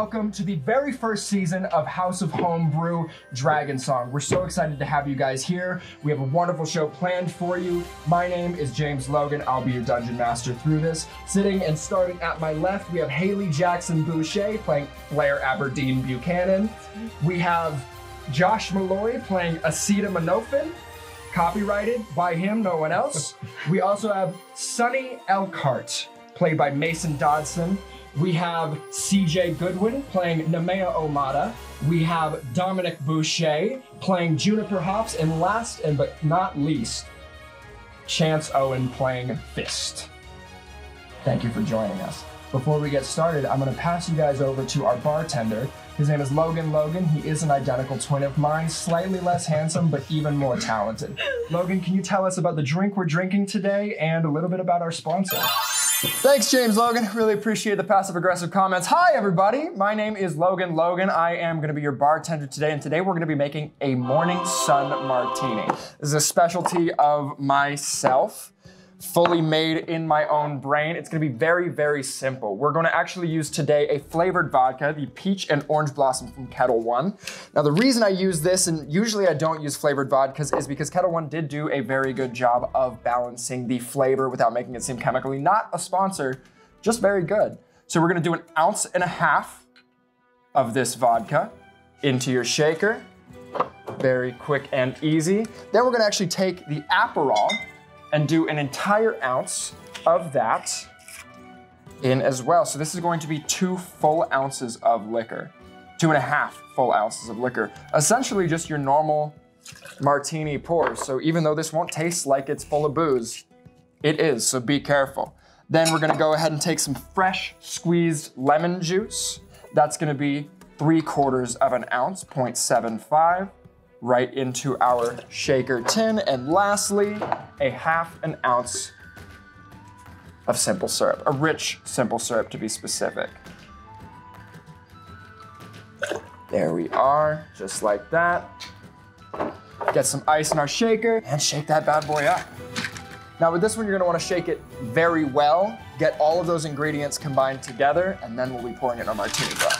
welcome to the very first season of House of Homebrew Dragon Song. We're so excited to have you guys here. We have a wonderful show planned for you. My name is James Logan. I'll be your dungeon master through this. Sitting and starting at my left, we have Haley Jackson Boucher playing Blair Aberdeen Buchanan. We have Josh Malloy playing Aceta Menophen, copyrighted by him, no one else. We also have Sonny Elkhart, played by Mason Dodson. We have CJ Goodwin playing Nemeia Omata. We have Dominic Boucher playing Juniper Hopps. And last and but not least, Chance Owen playing Fist. Thank you for joining us. Before we get started, I'm gonna pass you guys over to our bartender. His name is Logan Logan. He is an identical twin of mine, slightly less handsome, but even more talented. Logan, can you tell us about the drink we're drinking today and a little bit about our sponsor? Thanks, James Logan. Really appreciate the passive-aggressive comments. Hi, everybody. My name is Logan Logan. I am gonna be your bartender today, and today we're gonna be making a morning sun martini. This is a specialty of myself, fully made in my own brain. It's gonna be very, very simple. We're gonna actually use today a flavored vodka, the peach and orange blossom from Ketel One. Now, the reason I use this, and usually I don't use flavored vodkas, is because Ketel One did do a very good job of balancing the flavor without making it seem chemically. Not a sponsor, just very good. So we're gonna do 1.5 ounces of this vodka into your shaker. Very quick and easy. Then we're gonna actually take the Aperol and do 1 entire ounce of that in as well. So this is going to be 2.5 full ounces of liquor. Essentially just your normal martini pour. So even though this won't taste like it's full of booze, it is, so be careful. Then we're gonna go ahead and take some fresh squeezed lemon juice. That's gonna be 0.75 ounces, 0.75. right into our shaker tin. And lastly, 0.5 ounces of simple syrup, a rich simple syrup to be specific. There we are, just like that. Get some ice in our shaker and shake that bad boy up. Now with this one, you're gonna wanna shake it very well, get all of those ingredients combined together, and then we'll be pouring it in our martini glass.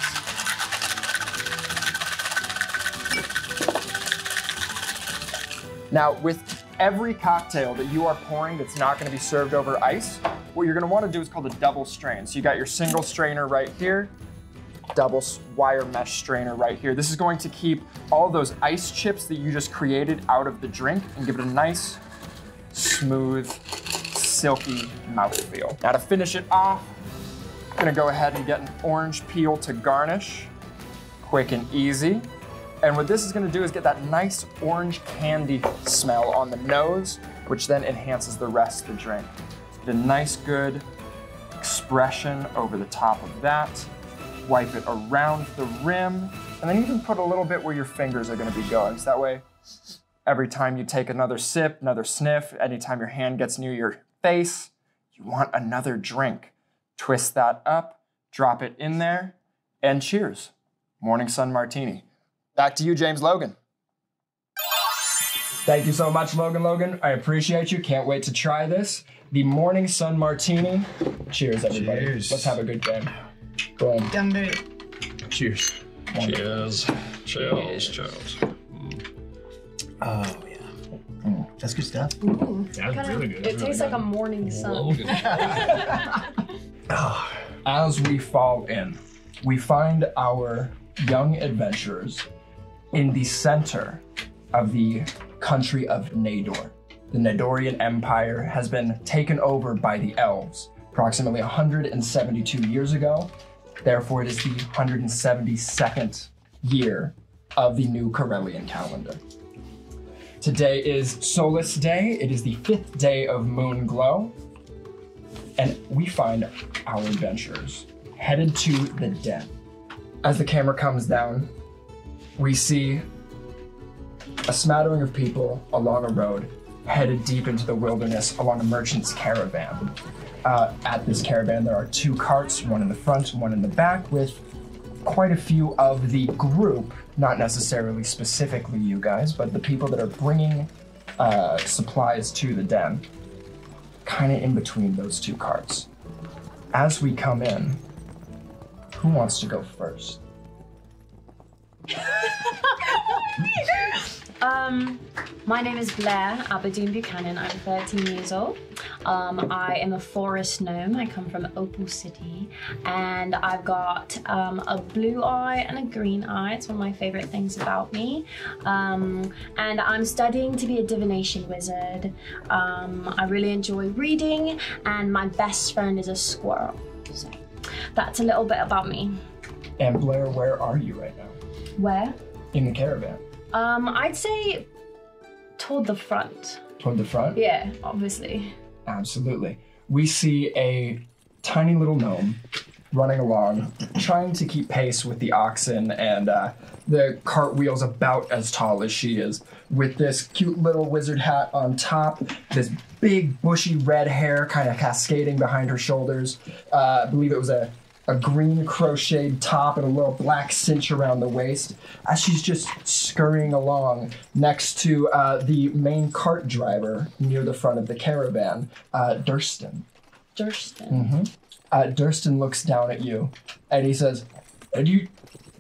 Now, with every cocktail that you are pouring that's not gonna be served over ice, what you're gonna wanna do is called a double strain. So you got your single strainer right here, double wire mesh strainer right here. This is going to keep all those ice chips that you just created out of the drink and give it a nice, smooth, silky mouthfeel. Now to finish it off, I'm gonna go ahead and get an orange peel to garnish, quick and easy. And what this is gonna do is get that nice orange candy smell on the nose, which then enhances the rest of the drink. Get a nice good expression over the top of that. Wipe it around the rim, and then you can put a little bit where your fingers are gonna be going. So that way, every time you take another sip, another sniff, anytime your hand gets near your face, you want another drink. Twist that up, drop it in there, and cheers. Morning Sun Martini. Back to you, James Logan. Thank you so much, Logan Logan. I appreciate you. Can't wait to try this. The Morning Sun Martini. Cheers, everybody. Cheers. Let's have a good game. Boom. Cheers. Cheers. Cheers. Cheers. Oh, yeah. Mm. That's good stuff. Mm. That's kinda, really good. It tastes really like a morning sun. As we fall in, we find our young adventurers in the center of the country of Nador. The Nadorian Empire has been taken over by the elves approximately 172 years ago. Therefore, it is the 172nd year of the new Corellian calendar. Today is Solstice Day. It is the 5th day of Moon Glow. And we find our adventurers headed to the den. As the camera comes down, we see a smattering of people along a road headed deep into the wilderness along a merchant's caravan. At this caravan, there are 2 carts, one in the front, one in the back, with quite a few of the group, not necessarily specifically you guys, but the people that are bringing supplies to the den, kind of in between those 2 carts. As we come in, Who wants to go first? My name is Blair Aberdeen Buchanan. I'm 13 years old. I am a forest gnome. I come from Opal City, and I've got a blue eye and a green eye. It's one of my favorite things about me. And I'm studying to be a divination wizard. I really enjoy reading, and my best friend is a squirrel. So that's a little bit about me. And Blair, where are you right now? Where? In the caravan. I'd say toward the front. Toward the front? Yeah, obviously. Absolutely. We see a tiny little gnome running along, trying to keep pace with the oxen and the cartwheel's about as tall as she is, with this cute little wizard hat on top, this big bushy red hair kind of cascading behind her shoulders. I believe it was a green crocheted top and a little black cinch around the waist, as she's just scurrying along next to the main cart driver near the front of the caravan, Durston. Durston? Mm-hmm. Durston looks down at you, and he says, do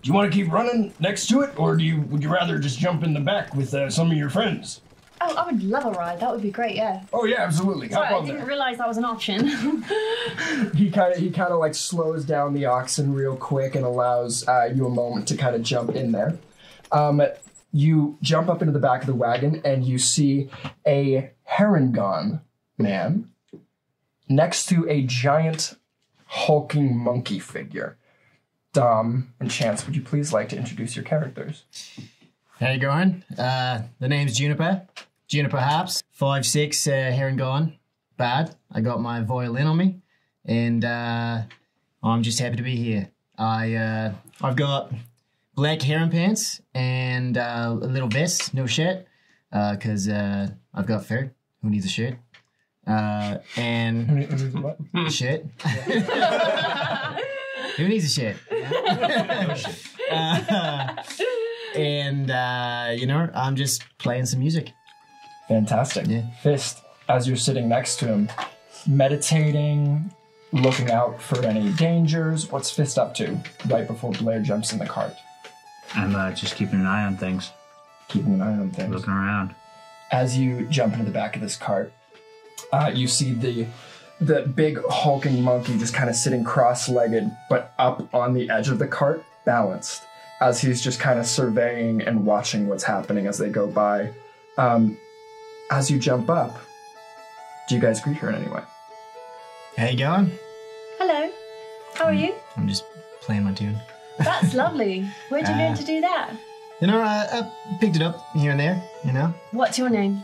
you want to keep running next to it, or would you rather just jump in the back with some of your friends? Oh, I would love a ride. That would be great, yeah. Oh, yeah, absolutely. Sorry, I didn't realize that was an option. He kind of like slows down the oxen real quick and allows you a moment to kind of jump in there. You jump up into the back of the wagon, and you see a heron-gon man next to a giant hulking monkey figure. Dom and Chance, would you please like to introduce your characters? How you going? The name's Juniper. Juniper Hopps, 5'6", heron-gon, bad. I got my violin on me, and I'm just happy to be here. I've got black heron pants and a little vest, no shirt, because I've got fur. Who needs a shirt? And who needs a what? Shirt. Who needs a shirt? No shirt. And, you know, I'm just playing some music. Fantastic. Yeah. Fist, as you're sitting next to him, meditating, looking out for any dangers. What's Fist up to right before Blair jumps in the cart? I'm just keeping an eye on things. Keeping an eye on things. Looking around. As you jump into the back of this cart, you see the big hulking monkey just kind of sitting cross-legged, but up on the edge of the cart, balanced, as he's just kind of surveying and watching what's happening as they go by. As you jump up, do you guys greet her in any way? How you going? Hello. How are you? I'm just playing my tune. That's lovely. Where'd you learn to do that? You know, I picked it up here and there, you know. What's your name?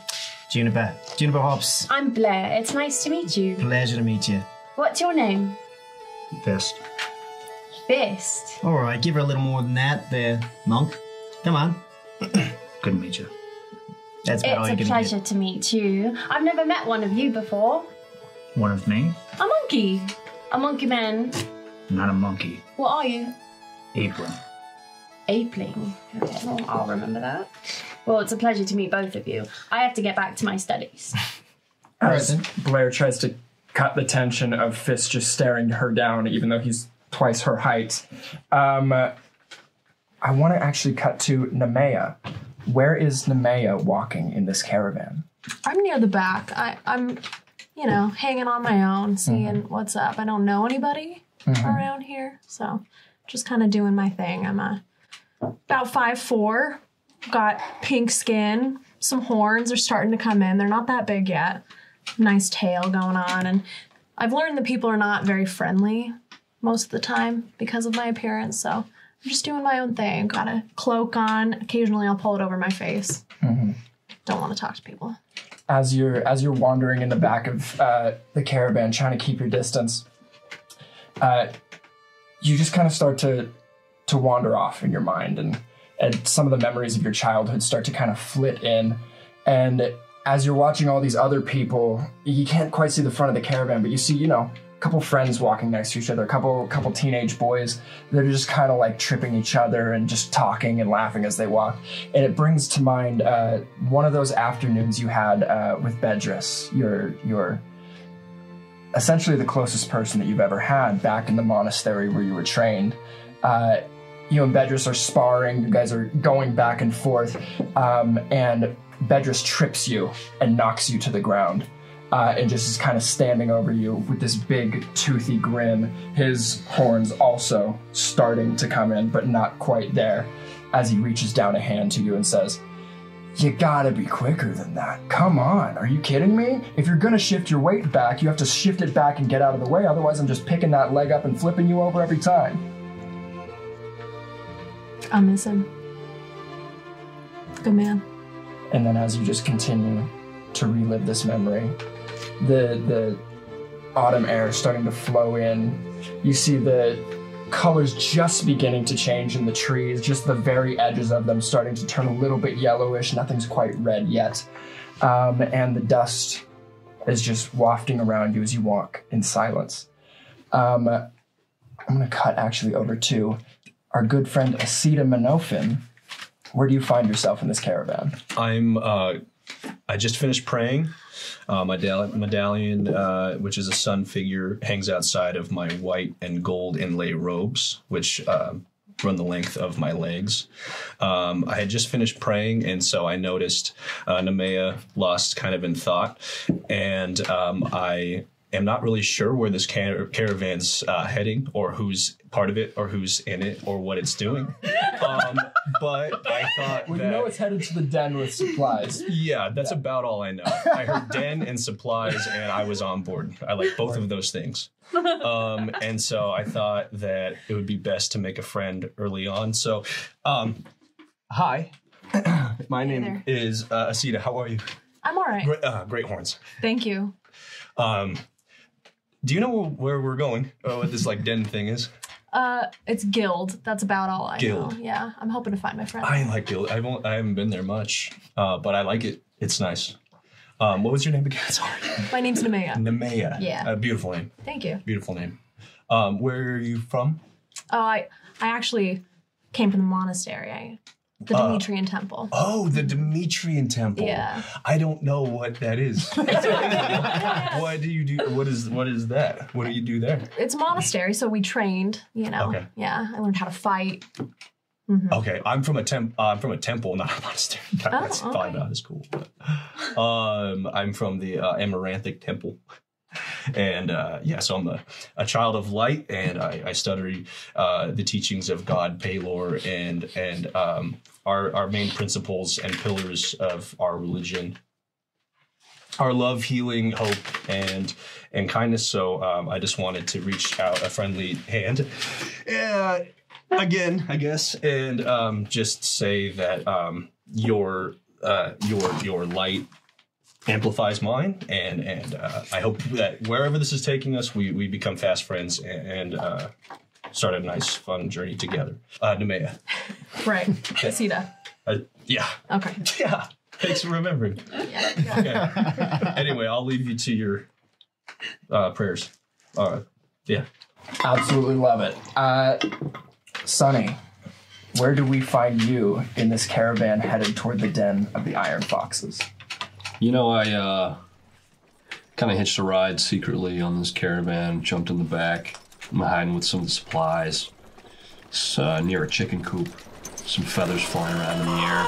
Juniper. Juniper Hopps. I'm Blair. It's nice to meet you. Pleasure to meet you. What's your name? Fist. Fist. All right, give her a little more than that there, monk. Come on. Good to meet you. That's about all you can do. It's a pleasure to meet you. I've never met one of you before. One of me? A monkey. A monkey man. Not a monkey. What are you? Apeling. Apeling. Okay, well, I'll remember that. Well, it's a pleasure to meet both of you. I have to get back to my studies. As Blair tries to cut the tension of Fist just staring her down, even though he's twice her height. I want to actually cut to Nemeia. Where is Nemeia walking in this caravan? I'm near the back. I'm, you know, hanging on my own, seeing what's up. I don't know anybody around here, so just kind of doing my thing. I'm about 5'4", got pink skin, some horns are starting to come in. They're not that big yet. Nice tail going on, and I've learned that people are not very friendly most of the time because of my appearance, so I'm just doing my own thing. Got a cloak on. Occasionally I'll pull it over my face. Don't want to talk to people. As you're wandering in the back of the caravan, trying to keep your distance, you just kind of start to wander off in your mind, and some of the memories of your childhood start to kind of flit in. And as you're watching all these other people, you can't quite see the front of the caravan, but you see, you know, couple friends walking next to each other, a couple teenage boys. They're just kind of like tripping each other and just talking and laughing as they walk. And it brings to mind one of those afternoons you had with Bedris, your essentially the closest person that you've ever had back in the monastery where you were trained. You and Bedris are sparring, you guys are going back and forth, and Bedris trips you and knocks you to the ground, and just is kind of standing over you with this big, toothy grin, his horns also starting to come in, but not quite there, as he reaches down a hand to you and says, "You gotta be quicker than that. Come on, are you kidding me? If you're gonna shift your weight back, you have to shift it back and get out of the way, otherwise I'm just picking that leg up and flipping you over every time." I miss him. Good man. And then as you just continue to relive this memory, the autumn air starting to flow in. You see the colors just beginning to change in the trees, just the very edges of them starting to turn a little bit yellowish. Nothing's quite red yet. And the dust is just wafting around you as you walk in silence. I'm gonna cut actually over to our good friend Aceta Menophen. Where do you find yourself in this caravan? I just finished praying. My medallion, which is a sun figure, hangs outside of my white and gold inlay robes, which run the length of my legs. I had just finished praying, and so I noticed Nemeia lost kind of in thought, and I'm not really sure where this caravan's heading, or who's part of it, or who's in it, or what it's doing. But I thought we know it's headed to the den with supplies. Yeah, that's about all I know. I heard den and supplies, and I was on board. I like both of those things. And so I thought that it would be best to make a friend early on. So, hi. My name is Aceta. How are you? I'm all right. Great horns. Thank you. Do you know where we're going? Or what this like den thing is? It's Guild. That's about all I know. Yeah, I'm hoping to find my friend. I like Guild. I haven't been there much, but I like it. It's nice. What was your name again? Sorry. My name's Nemeia. Nemeia. Yeah. Beautiful name. Thank you. Beautiful name. Where are you from? Oh, I actually came from the monastery. The Demetrian temple. Oh, the Demetrian temple. Yeah. I don't know what that is. Why do you do? What is that? What do you do there? It's a monastery, so we trained. You know. Okay. Yeah, I learned how to fight. Mm-hmm. Okay, I'm from a temple, not a monastery. That's fine. That is cool. I'm from the Amaranthic temple. And yeah, so I'm a child of light, and I study the teachings of God, Pelor, and our main principles and pillars of our religion, our love, healing, hope, and kindness. So I just wanted to reach out a friendly hand, again, I guess, and just say that your light amplifies mine, and I hope that wherever this is taking us, we become fast friends and start a nice, fun journey together. Nemeia. Right. Aceta. Yeah. Okay. Yeah. Thanks for remembering. Yeah. Okay. Anyway, I'll leave you to your prayers. All right. Yeah. Absolutely love it. Sonny, where do we find you in this caravan headed toward the den of the Iron Foxes? You know, I kind of hitched a ride secretly on this caravan, jumped in the back. I'm hiding with some of the supplies. It's near a chicken coop. Some feathers flying around in the air.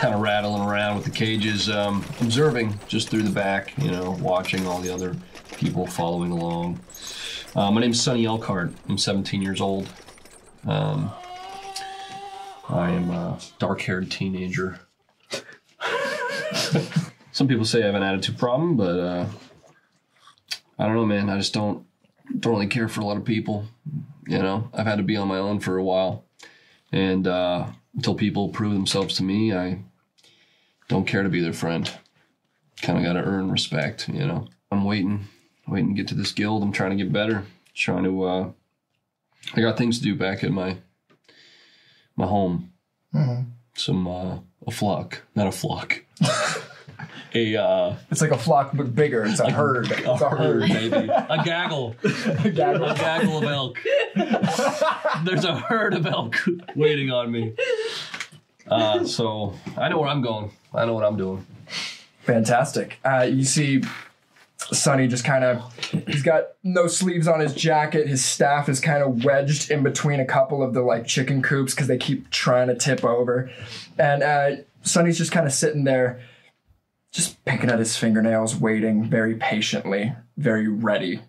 Kind of rattling around with the cages, observing just through the back, you know, watching all the other people following along. My name's Sonny Elkhart. I'm 17 years old. I am a dark-haired teenager. Some people say I have an attitude problem, but I don't know, man. I just don't really care for a lot of people. You know, I've had to be on my own for a while, and until people prove themselves to me, I don't care to be their friend. Kind of got to earn respect, you know. I'm waiting to get to this guild. I'm trying to get better. Trying to. I got things to do back at my home. Mm-hmm. Some not a flock. It's like a flock, but bigger. It's a herd. It's a herd, baby. A gaggle. A gaggle. A gaggle of elk. There's a herd of elk waiting on me. So I know where I'm going. I know what I'm doing. Fantastic. You see Sonny just kind of, he's got no sleeves on his jacket. His staff is kind of wedged in between a couple of the like chicken coops because they keep trying to tip over. And Sonny's just kind of sitting there, just picking at his fingernails, waiting very patiently, very ready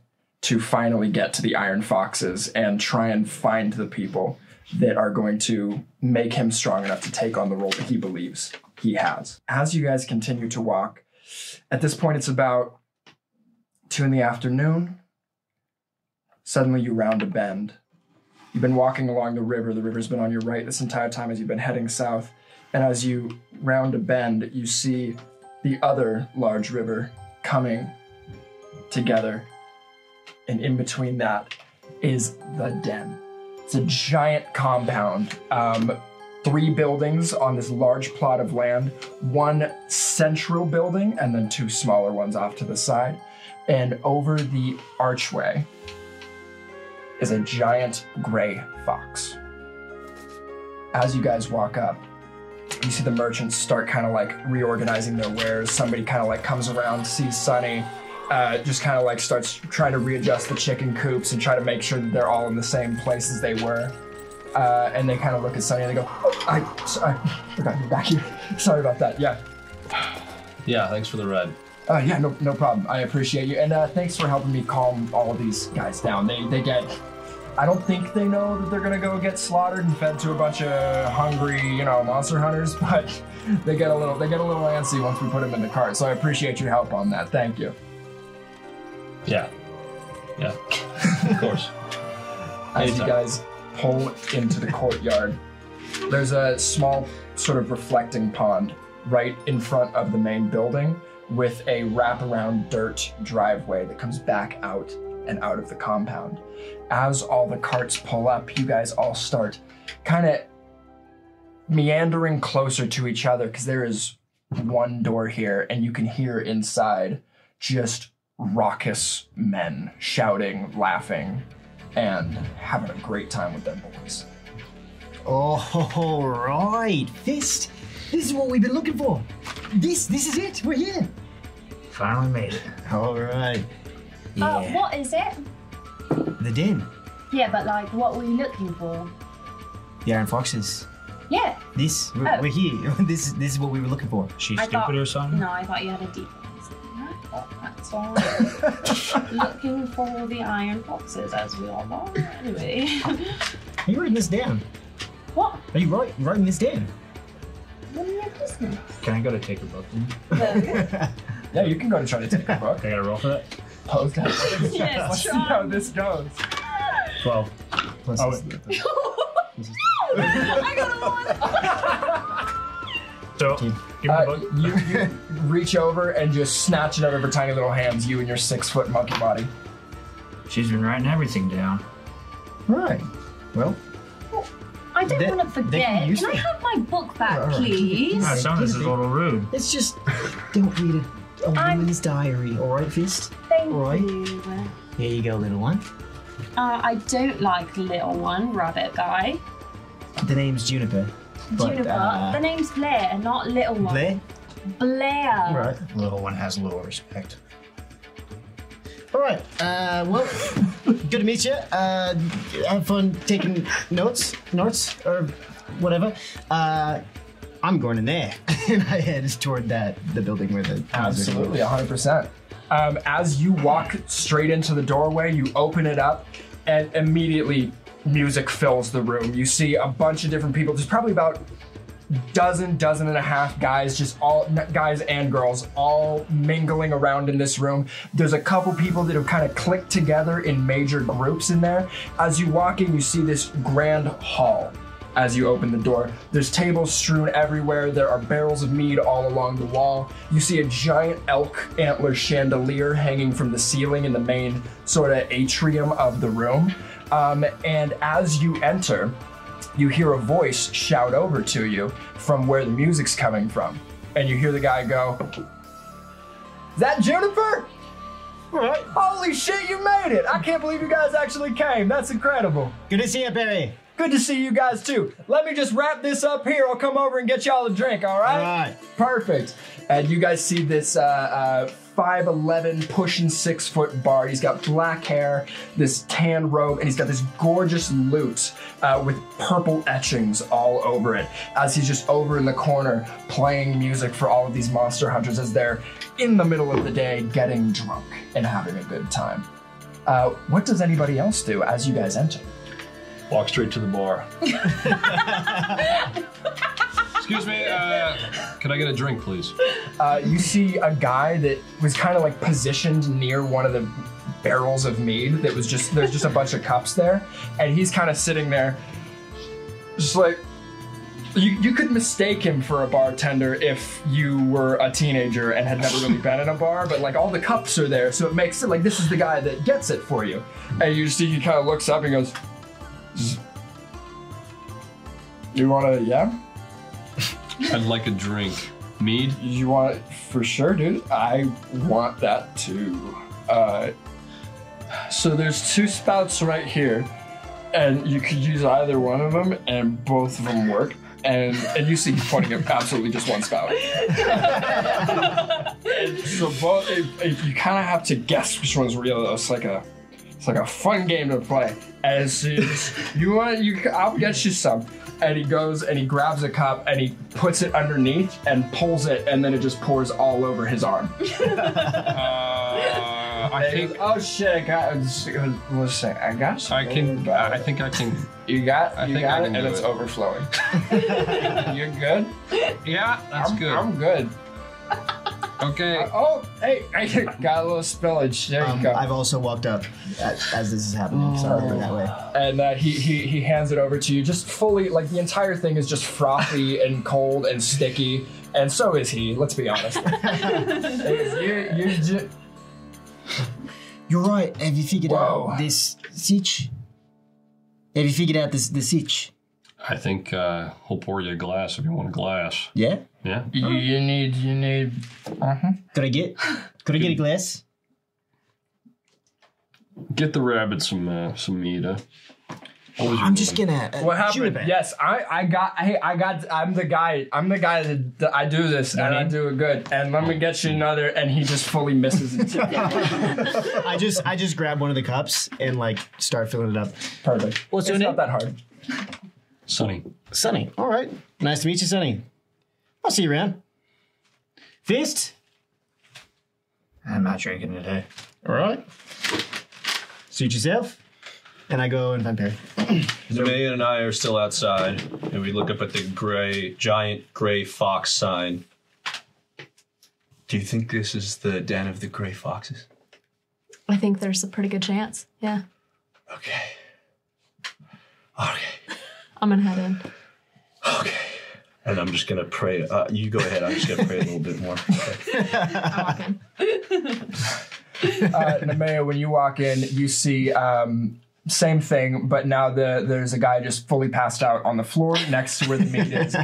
to finally get to the Iron Foxes and try and find the people that are going to make him strong enough to take on the role that he believes he has. As you guys continue to walk, at this point it's about 2 in the afternoon. Suddenly you round a bend. You've been walking along the river. The river's been on your right this entire time as you've been heading south. And as you round a bend, you see the other large river coming together. And in between that is the den. It's a giant compound. 3 buildings on this large plot of land, 1 central building and then 2 smaller ones off to the side. And over the archway is a giant gray fox. As you guys walk up, you see the merchants start kind of like reorganizing their wares. Somebody kind of like comes around, sees Sonny, just kind of like starts trying to readjust the chicken coops and try to make sure that they're all in the same place as they were. And they kind of look at Sonny and they go, oh, I forgot you're back here. Sorry about that, yeah. Yeah, thanks for the ride. Yeah, no problem. I appreciate you. And thanks for helping me calm all of these guys down. They get, I don't think they know that they're going to go get slaughtered and fed to a bunch of hungry, you know, monster hunters, but they get a little antsy once we put them in the cart. So I appreciate your help on that. Thank you. Yeah, of course. As you guys pull into the courtyard, there's a small sort of reflecting pond right in front of the main building, with a wraparound dirt driveway that comes back out and out of the compound. As all the carts pull up, you guys all start kind of meandering closer to each other because there is one door here and you can hear inside just raucous men shouting, laughing, and having a great time with their boys. All right, Fist. This is what we've been looking for. This is it. We're here. Finally made it. All right. Yeah. What is it? The den. Yeah, but like, what were you looking for? The Iron Foxes. Yeah. This. We're here. This is what we were looking for. She's stupid or something? No, I thought you had a deep voice. That's all. Looking for the Iron Foxes, as we all know. Anyway. Are you writing this down? What? Are you writing this down? Can I go to take a book? Yeah, you can go to try to take a book. I gotta roll for that. Okay. Yes, let's see how this goes. 12. Plus I got a 1. So, give me the book. You reach over and just snatch it out of her tiny little hands, you and your 6-foot monkey body. She's been writing everything down. Right. Well. I don't want to forget. Can I have my book back, please? No, this is a little rude. It's just, don't read a woman's diary, all right, Fist? Thank you. Here you go, little one. I don't like little one, rabbit guy. The name's Juniper. Juniper? The name's Blair, and not little one. Blair? Blair. Right. Little one has little respect. All right, well, good to meet you. Have fun taking notes, or whatever. I'm going in there. And I head toward the building where the... Absolutely, 100%. As you walk straight into the doorway, you open it up, and immediately music fills the room. You see a bunch of different people. There's probably about dozen and a half guys, just all guys and girls, all mingling around in this room. There's a couple people that have kind of clicked together in major groups in there. As you walk in, you see this grand hall as you open the door. There's tables strewn everywhere. There are barrels of mead all along the wall. You see a giant elk antler chandelier hanging from the ceiling in the main sort of atrium of the room. And as you enter, you hear a voice shout over to you from where the music's coming from. And you hear the guy go, "Is that Juniper? All right. Holy shit, you made it. I can't believe you guys actually came. That's incredible. Good to see you, Perry. Good to see you guys too. Let me just wrap this up here. I'll come over and get y'all a drink, all right? All right. Perfect. And you guys see this 5'11", pushing 6 foot bard. He's got black hair, this tan robe, and he's got this gorgeous lute with purple etchings all over it as he's just over in the corner playing music for all of these monster hunters as they're in the middle of the day getting drunk and having a good time. What does anybody else do as you guys enter? Walk straight to the bar. Excuse me, can I get a drink, please? You see a guy that was kind of like positioned near one of the barrels of mead that was just, there's just a bunch of cups there. And he's kind of sitting there, just like, you could mistake him for a bartender if you were a teenager and had never really been in a bar, but like all the cups are there. So it makes it like, this is the guy that gets it for you. And you see, he kind of looks up and goes, you want a, yeah? I'd like a drink. Mead? You want it for sure, dude. I want that too. So there's two spouts right here, and you could use either one of them, and both of them work. And you see he's pointing at absolutely just one spout. So both, you kind of have to guess which one's real, though. It's like a fun game to play. And so you want, I'll get you some. And he goes and he grabs a cup and he puts it underneath and pulls it, and then it just pours all over his arm. I think. Goes, oh shit! Listen, I got some. I can. I think I can. You got. I you think got I can it, and it's it. Overflowing. You're good. Yeah, that's good. I'm good. Okay. Hey, got a little spillage. There you go. I've also walked up as this is happening, so I'll go that way. And he hands it over to you, just fully, like the entire thing is just frothy and cold and sticky, and so is he, let's be honest. You're right, have you figured out this sitch? Have you figured out this sitch? I think he'll pour you a glass if you want a glass. Yeah? Yeah. You need. Uh-huh. Could I get a glass? Get the rabbit some mead. I'm just gonna. What happened? Yes, I got. I'm the guy that I do this and I do it good. And let me get you another. And he just fully misses it. I just grab one of the cups and like start filling it up. Perfect. Well, it's not that hard. Sonny. All right. Nice to meet you, Sonny. I'll see you around. Fist? I'm not drinking today. All right. Suit yourself. And I go and find Perry. Nemeia and I are still outside, and we look up at the giant gray fox sign. Do you think this is the den of the gray foxes? I think there's a pretty good chance, yeah. Okay. I'm gonna head in. Okay. And I'm just gonna pray. You go ahead. I'm just gonna pray a little bit more. Okay. I'm walking. Nemeia, when you walk in, you see same thing, but now there's a guy just fully passed out on the floor next to where the meat is.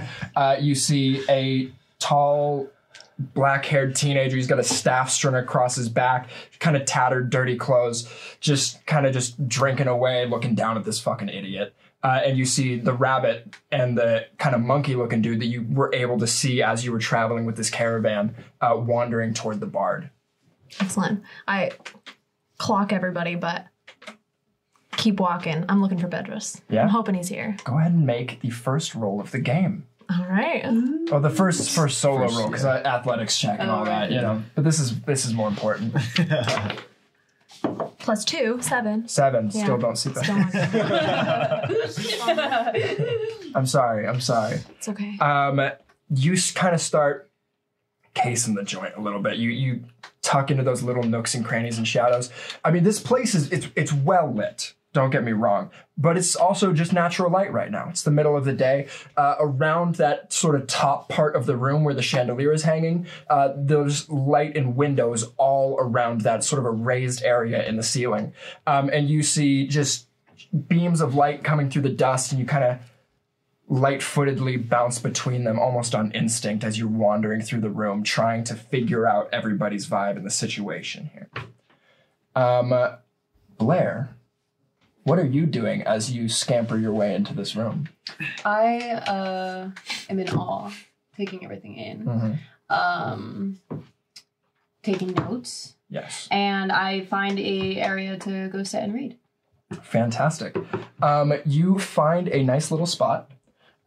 You see a tall, black-haired teenager. He's got a staff strung across his back, kind of tattered, dirty clothes, just drinking away, looking down at this fucking idiot. And you see the rabbit and the kind of monkey-looking dude that you were able to see as you were traveling with this caravan, wandering toward the bard. Excellent. I clock everybody, but keep walking. I'm looking for Bedris. Yeah? I'm hoping he's here. Go ahead and make the first roll of the game. All right. Oh, the first solo roll, because athletics check and all that, you know. But this is more important. Plus 2, 7. 7. Yeah. Still don't see that. I'm sorry. It's okay. You kind of start casing the joint a little bit. You tuck into those little nooks and crannies and shadows. I mean, this place it's well lit. Don't get me wrong, but it's also just natural light right now. It's the middle of the day. Around that sort of top part of the room where the chandelier is hanging, there's light and windows all around that sort of a raised area in the ceiling. And you see just beams of light coming through the dust, and you kind of light-footedly bounce between them almost on instinct as you're wandering through the room, trying to figure out everybody's vibe and the situation here. Blair, what are you doing as you scamper your way into this room? I am in awe, taking everything in. Mm-hmm. taking notes. Yes. And I find an area to go sit and read. Fantastic. You find a nice little spot.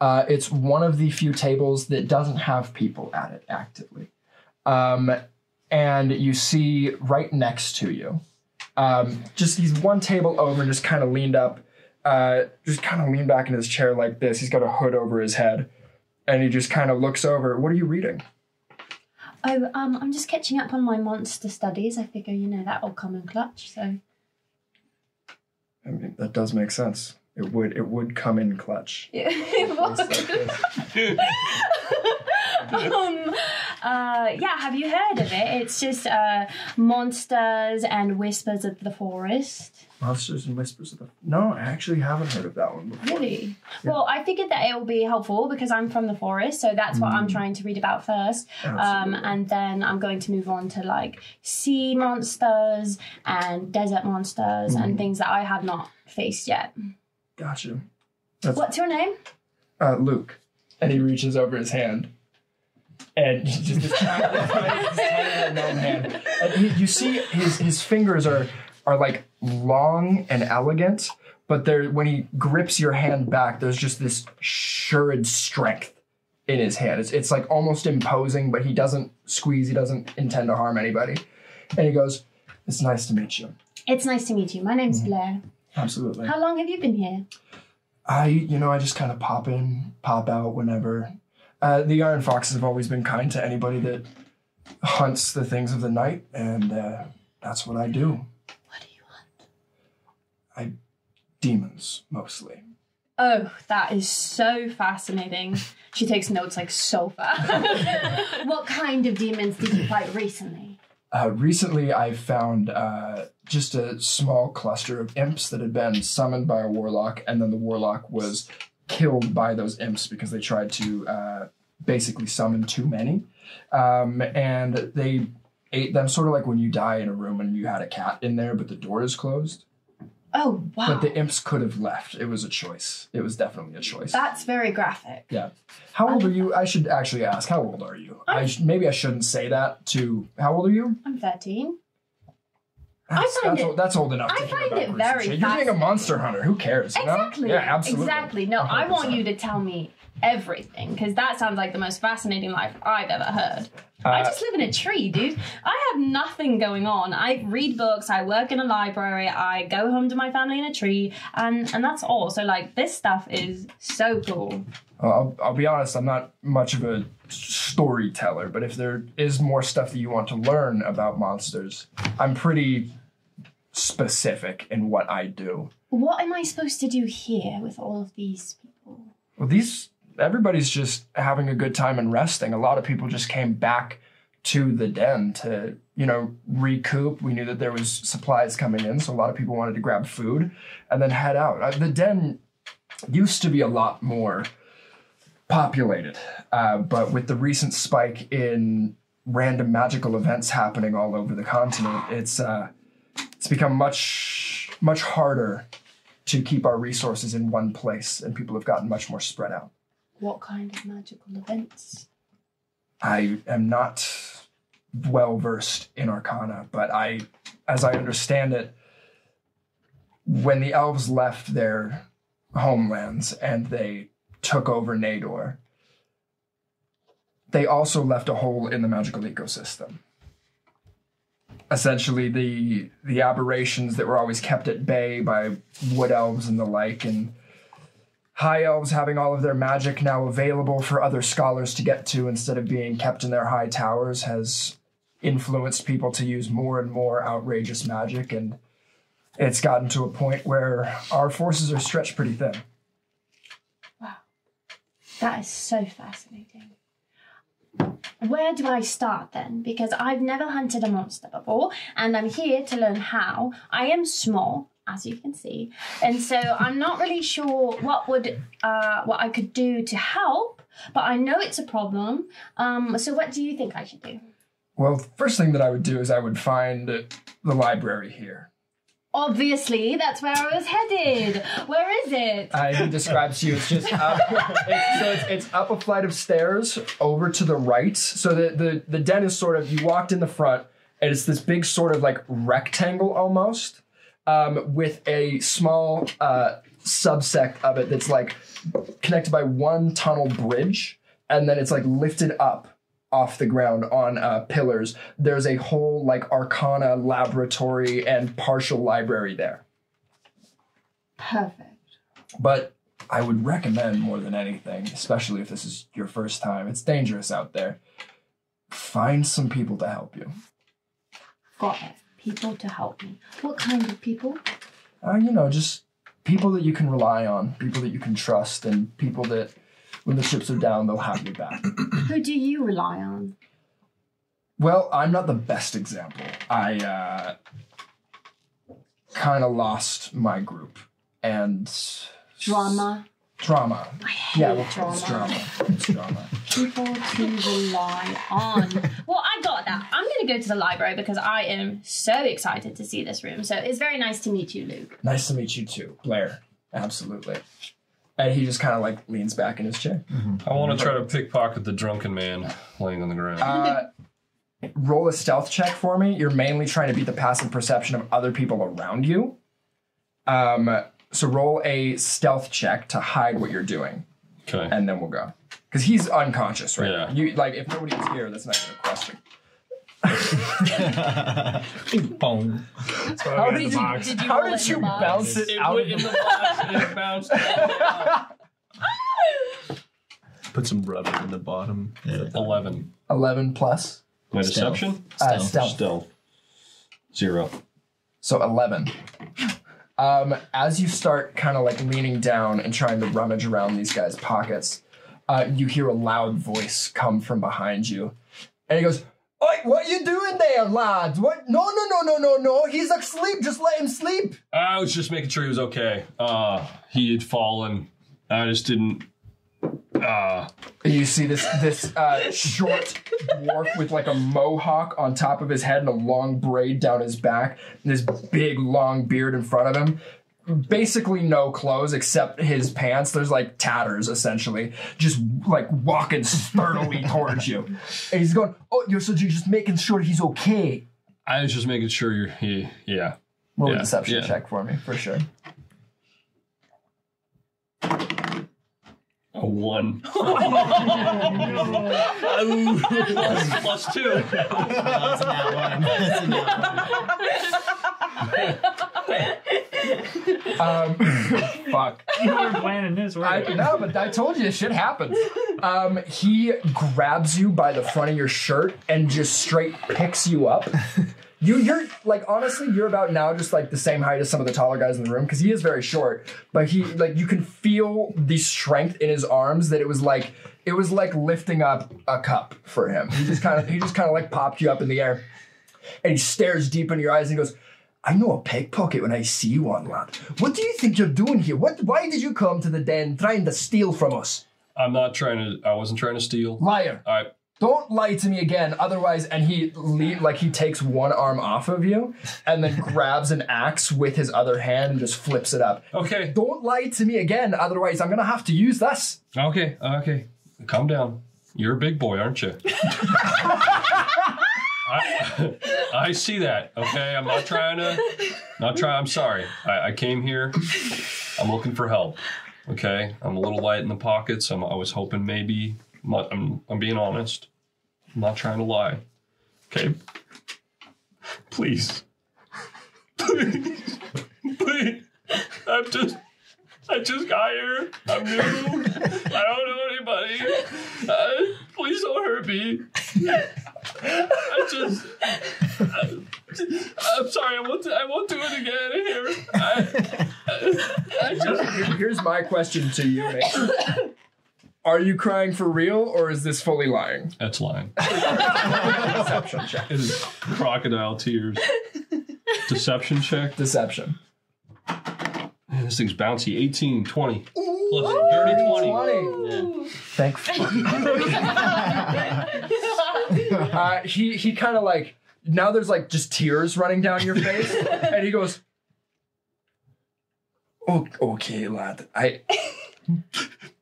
It's one of the few tables that doesn't have people at it actively. And you see right next to you, just he's one table over and just kind of leaned up, just kind of leaned back in his chair like this. He's got a hood over his head and he just kind of looks over. What are you reading? Oh, I'm just catching up on my monster studies. I figure, you know, that will come in clutch, so. I mean, that does make sense. It would come in clutch. Yeah, it would. Yeah, have you heard of it? It's just Monsters and Whispers of the Forest. Monsters and Whispers of the... No, I actually haven't heard of that one before. Really? Yeah. Well, I figured that it will be helpful because I'm from the forest, so that's what I'm trying to read about first. And then I'm going to move on to, like, sea monsters and desert monsters and things that I have not faced yet. Gotcha. That's... What's your name? Luke. And he reaches over his hand. And he just you see his fingers are like long and elegant, but when he grips your hand back, there's just this assured strength in his hand. It's like almost imposing, but he doesn't squeeze, he doesn't intend to harm anybody. And he goes, "It's nice to meet you." It's nice to meet you. My name's Blair. Absolutely. How long have you been here? I just kind of pop in, pop out whenever. The Iron Foxes have always been kind to anybody that hunts the things of the night, and that's what I do. What do you hunt? Demons, mostly. Oh, that is so fascinating. She takes notes, like, so fast. What kind of demons did you fight recently? Recently, I found just a small cluster of imps that had been summoned by a warlock, and then the warlock was killed by those imps because they tried to basically summon too many. And they ate them, sort of like when you die in a room and you had a cat in there, but the door is closed. Oh, wow. But the imps could have left. It was a choice. It was definitely a choice. That's very graphic. Yeah. How old are you? I should actually ask, how old are you? Maybe I shouldn't say that to... How old are you? I'm 13. That's old enough to hear about it. Very fascinating. You're being a monster hunter. Who cares? Exactly. No? Yeah, absolutely. Exactly. No, 100%. I want you to tell me everything, because that sounds like the most fascinating life I've ever heard. I just live in a tree, dude. I have nothing going on. I read books, I work in a library, I go home to my family in a tree, and that's all. So, like, this stuff is so cool. I'll be honest, I'm not much of a storyteller, but if there is more stuff that you want to learn about monsters, I'm pretty specific in what I do. What am I supposed to do here with all of these people? Well, everybody's just having a good time and resting. A lot of people just came back to the den to, recoup. We knew that there was supplies coming in, so a lot of people wanted to grab food and then head out. The den used to be a lot more populated, but with the recent spike in random magical events happening all over the continent, it's become much, much harder to keep our resources in one place, and people have gotten much more spread out. What kind of magical events? I am not well-versed in Arcana, but as I understand it, when the elves left their homelands and they took over Nador, they also left a hole in the magical ecosystem. Essentially, the aberrations that were always kept at bay by wood elves and the like, and high elves having all of their magic now available for other scholars to get to instead of being kept in their high towers, has influenced people to use more and more outrageous magic, and it's gotten to a point where our forces are stretched pretty thin. Wow. That is so fascinating. Where do I start then? Because I've never hunted a monster before, and I'm here to learn how. I am small, as you can see, and so I'm not really sure what I could do to help, but I know it's a problem. So what do you think I should do? Well, first thing that I would do is I would find the library here. Obviously, that's where I was headed. Where is it? He describes to you, it's just up, it's up a flight of stairs over to the right. So the den is sort of, you walked in the front, and it's this big sort of like rectangle almost, with a small subsect of it that's like connected by one tunnel bridge, and then it's like lifted up off the ground on pillars. There's a whole like arcana laboratory and partial library there. Perfect. But I would recommend more than anything, especially if this is your first time, it's dangerous out there, find some people to help you. Got it. People to help me. What kind of people? You know, just people that you can rely on, people that you can trust, and people that when the ships are down, they'll have your back. Who do you rely on? Well, I'm not the best example. I kind of lost my group and... Drama. Drama. I hate drama. It's drama. It's drama. People to rely on. Well, I got that. I'm going to go to the library because I am so excited to see this room. So it's very nice to meet you, Luke. Nice to meet you too, Blair. Absolutely. And he just kind of like leans back in his chair. Mm-hmm. I want to try to pickpocket the drunken man laying on the ground. Roll a stealth check for me. You're mainly trying to beat the passive perception of other people around you. So roll a stealth check to hide what you're doing. Okay. And then we'll go. Because he's unconscious, right? Yeah. Now. You, like, if nobody was here, that's not even a question. Boom. How did you, bounce it out of the box? Put some rubber in the bottom. Yeah. 11. 11 plus? My deception? Stealth. 0. So 11. As you start kind of like leaning down and trying to rummage around these guys' pockets, you hear a loud voice come from behind you. And he goes, "Oi, what you doing there, lads? What? No, no, no, no, no, no. He's asleep. Just let him sleep." I was just making sure he was okay. He had fallen. I just didn't... You see this short dwarf with like a mohawk on top of his head and a long braid down his back, and this big long beard in front of him. Basically no clothes except his pants. There's like tatters essentially, just like walking sturdily towards you. And he's going, "Oh, you're just making sure he's okay." I was just making sure yeah. Roll a deception check for me, for sure. A 1. Plus 2. No, it's not one. It's not one. Fuck. You weren't planning this, were you? No, but I told you, shit happens. He grabs you by the front of your shirt and just straight picks you up. You're like, honestly, you're about now just like the same height as some of the taller guys in the room, because he is very short, but he, like, you can feel the strength in his arms that it was like lifting up a cup for him. He just kind of like popped you up in the air, and he stares deep into your eyes and he goes, "I know a pickpocket when I see you on, lad. What do you think you're doing here? Why did you come to the den trying to steal from us?" I wasn't trying to steal. Liar. All right. Don't lie to me again, otherwise... And he takes one arm off of you and then grabs an axe with his other hand and just flips it up. Okay. Don't lie to me again, otherwise I'm going to have to use this. Okay. Calm down. You're a big boy, aren't you? I see that, okay? I'm not trying to... I'm sorry. I came here. I'm looking for help, okay? I'm a little light in the pockets. I was hoping maybe... I'm being honest. I'm not trying to lie. Okay? Please. Please. I just got here. I'm new. I don't know anybody. Please don't hurt me. I'm sorry. I won't do it again. Here's my question to you, mate. Are you crying for real, or is this fully lying? That's lying. Deception check. It is crocodile tears. Deception check. Deception. Man, this thing's bouncy. 18, 20. Ooh, plus a dirty 20. Yeah. Thank fuck. He kind of like, now there's like just tears running down your face, and he goes, "Oh, okay, lad.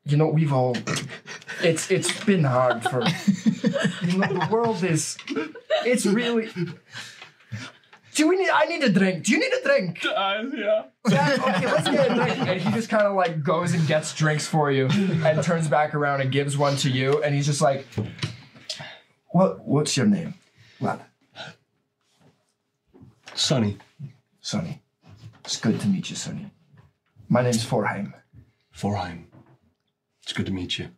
You know, we've all... It's been hard for... You know, the world is... It's really... Do we need? I need a drink. Do you need a drink? Yeah. Yeah. Okay, let's get a drink. And he just kind of like goes and gets drinks for you, and turns back around and gives one to you, and he's just like, "What's your name, lad?" Sonny. Sonny. It's good to meet you, Sonny. My name's Forheim. Forheim. It's good to meet you.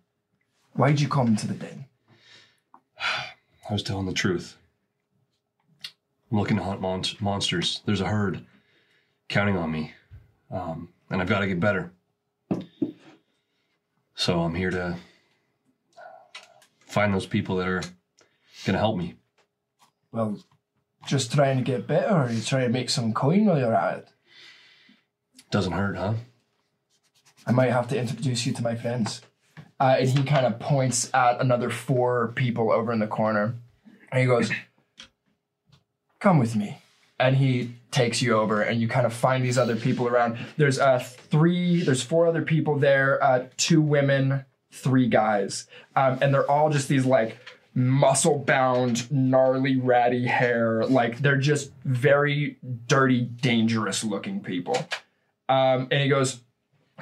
Why'd you come to the den? I was telling the truth. I'm looking to hunt monsters. There's a herd counting on me, and I've got to get better. So I'm here to find those people that are going to help me. Well, just trying to get better, or you trying to make some coin while you're at it? Doesn't hurt, huh? I might have to introduce you to my friends. And he kind of points at another four people over in the corner, and he goes, come with me. And he takes you over, and you kind of find these other people around. There's four other people there, 2 women, 3 guys. And they're all just these like muscle-bound, gnarly, ratty hair. Like they're just very dirty, dangerous-looking people. And he goes,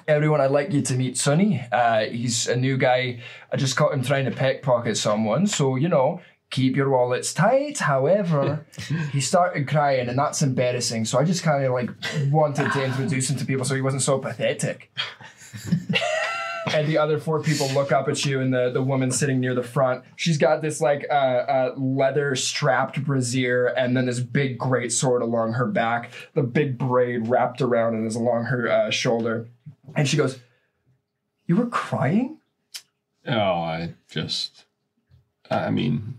everyone, I'd like you to meet Sonny. He's a new guy. I just caught him trying to pickpocket someone. So, you know, keep your wallets tight. However, he started crying, and that's embarrassing. So I just kind of like wanted to introduce him to people so he wasn't so pathetic. And the other 4 people look up at you, and the woman sitting near the front, she's got this like leather-strapped brassiere, and then this big great sword along her back, the big braid wrapped around and is along her shoulder. And she goes, you were crying? Oh, I mean,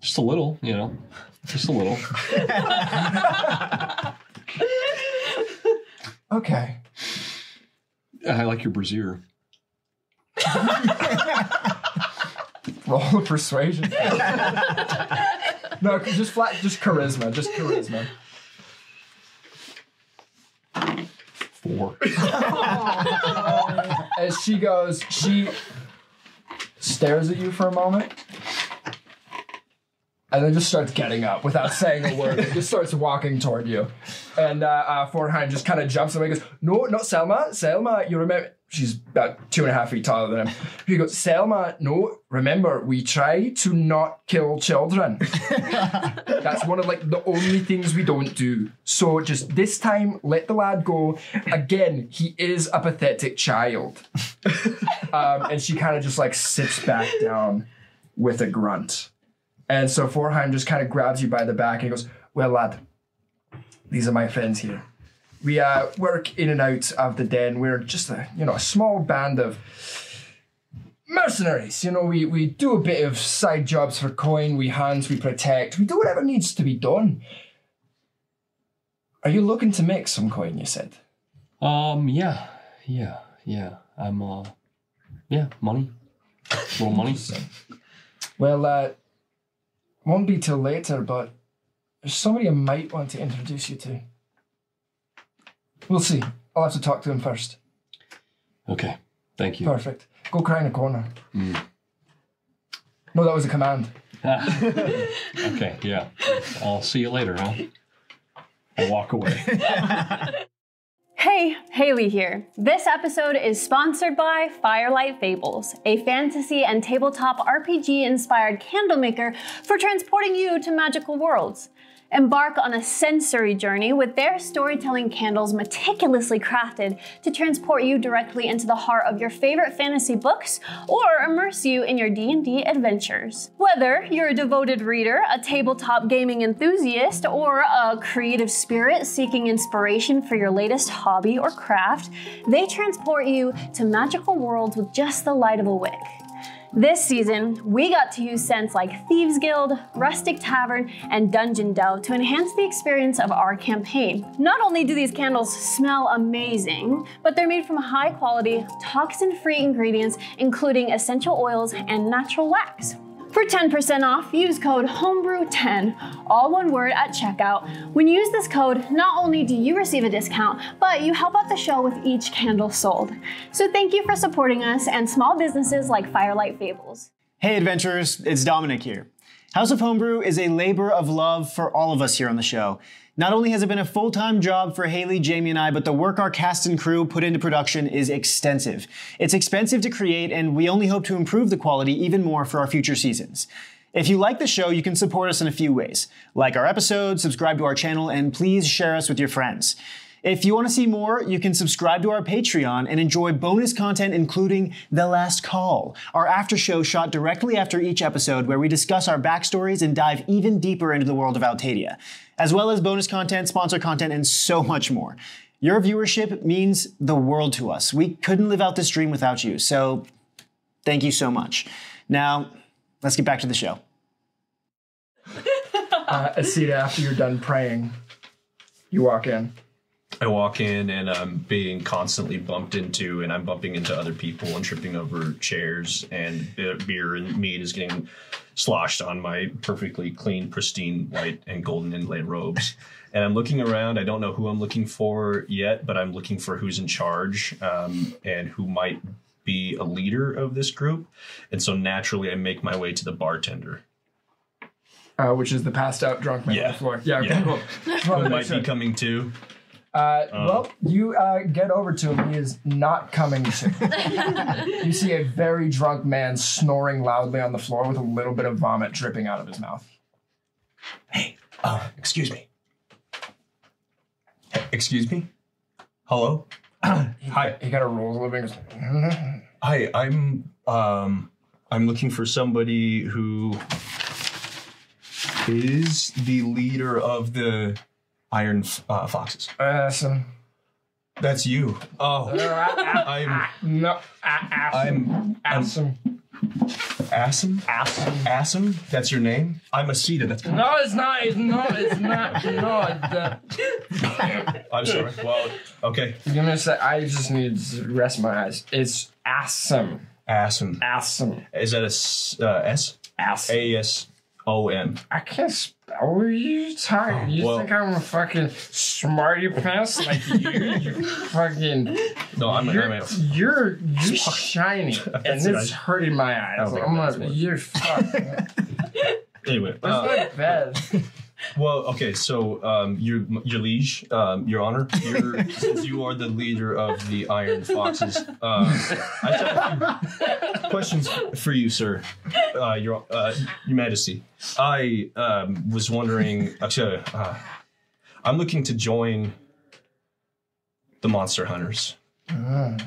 just a little, you know, just a little. Okay. I like your brassiere. Roll a persuasion. No, just flat, just charisma. 4. As she goes, she stares at you for a moment, and then just starts getting up without saying a word. It just starts walking toward you. And Forheim just kind of jumps away and goes, no, not Selma. Selma, you remember... She's about 2.5 feet taller than him. He goes, Selma, no, remember, we try to not kill children. That's one of like the only things we don't do. So just this time, let the lad go. Again, he is a pathetic child. And she kind of just like sits back down with a grunt. And so Forheim just kind of grabs you by the back and goes, well, lad, these are my friends here. We work in and out of the den. We're just a small band of mercenaries. You know, we do a bit of side jobs for coin. We hunt, we protect. We do whatever needs to be done. Are you looking to make some coin, you said? Yeah. Money. More money. Well, won't be till later, but there's somebody I might want to introduce you to. We'll see. I'll have to talk to him first. Okay. Thank you. Perfect. Go cry in a corner. Mm. No, that was a command. Okay, yeah. I'll see you later, huh? I'll walk away. Hey, Haley here. This episode is sponsored by Firelight Fables, a fantasy and tabletop RPG-inspired candlemaker for transporting you to magical worlds. Embark on a sensory journey with their storytelling candles meticulously crafted to transport you directly into the heart of your favorite fantasy books or immerse you in your D&D adventures. Whether you're a devoted reader, a tabletop gaming enthusiast, or a creative spirit seeking inspiration for your latest hobby or craft, they transport you to magical worlds with just the light of a wick. This season, we got to use scents like Thieves Guild, Rustic Tavern, and Dungeon Delve to enhance the experience of our campaign. Not only do these candles smell amazing, but they're made from high-quality, toxin-free ingredients, including essential oils and natural wax. For 10% off, use code HOMEBREW10, all one word, at checkout. When you use this code, not only do you receive a discount, but you help out the show with each candle sold. So thank you for supporting us and small businesses like Firelight Fables. Hey adventurers, it's Dominic here. House of Homebrew is a labor of love for all of us here on the show. Not only has it been a full-time job for Haley, Jamie, and I, but the work our cast and crew put into production is extensive. It's expensive to create, and we only hope to improve the quality even more for our future seasons. If you like the show, you can support us in a few ways. Like our episodes, subscribe to our channel, and please share us with your friends. If you want to see more, you can subscribe to our Patreon and enjoy bonus content including The Last Call, our after show shot directly after each episode where we discuss our backstories and dive even deeper into the world of Altadia, as well as bonus content, sponsor content, and so much more. Your viewership means the world to us. We couldn't live out this dream without you, so thank you so much. Now, let's get back to the show. Aceta, after you're done praying, you walk in. I walk in and I'm being constantly bumped into, and I'm bumping into other people and tripping over chairs, and beer and meat is getting sloshed on my perfectly clean, pristine, white and golden inlaid robes. And I'm looking around. I don't know who I'm looking for yet, but I'm looking for who's in charge and who might be a leader of this group. And so naturally I make my way to the bartender. Which is the passed out drunk man on the floor. Yeah, okay, cool. Who might be coming too. Well, you get over to him. He is not coming to. You see a very drunk man snoring loudly on the floor with a little bit of vomit dripping out of his mouth. Hey, excuse me. Excuse me? Hello? Hi. He kind of rolls a little bit. Hi, I'm looking for somebody who is the leader of the Iron Foxes. Asim. That's you. Oh. Asim. Asim? Asim? That's your name? I'm Aceta. That's no, it's not. It's not. It's not. No. I'm sorry. Well, okay. Give me a sec. I just need to rest my eyes. It's Asim. Asim. Asim. Is that a S? Asim. A-S-O-M. I can't speak. Oh, you tired? You think I'm a fucking smarty pants? Like you fucking. No, I'm a hermit. You're shiny, and it's hurting my eyes. I'm like, you're fucked. Anyway, it's not bad. Well, okay, so your liege, your honor, since you are the leader of the Iron Foxes, I have a few questions for you, sir, your Majesty. I was wondering, actually, I'm looking to join the Monster Hunters. I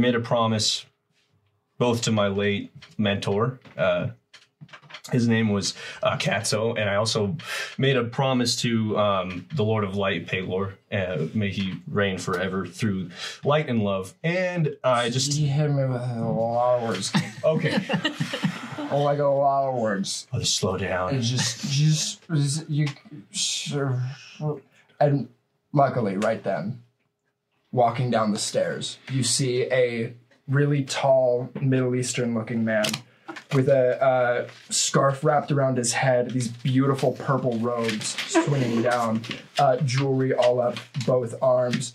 made a promise both to my late mentor, his name was Katso, and I also made a promise to the Lord of Light, Pelor. May he reign forever through light and love. And I just... You hit me with a lot of words. Okay. Oh, like a lot of words. Oh, just slow down. It's just you... And luckily, right then, walking down the stairs, you see a really tall, Middle Eastern-looking man with a scarf wrapped around his head, these beautiful purple robes swinging down, jewelry all up both arms,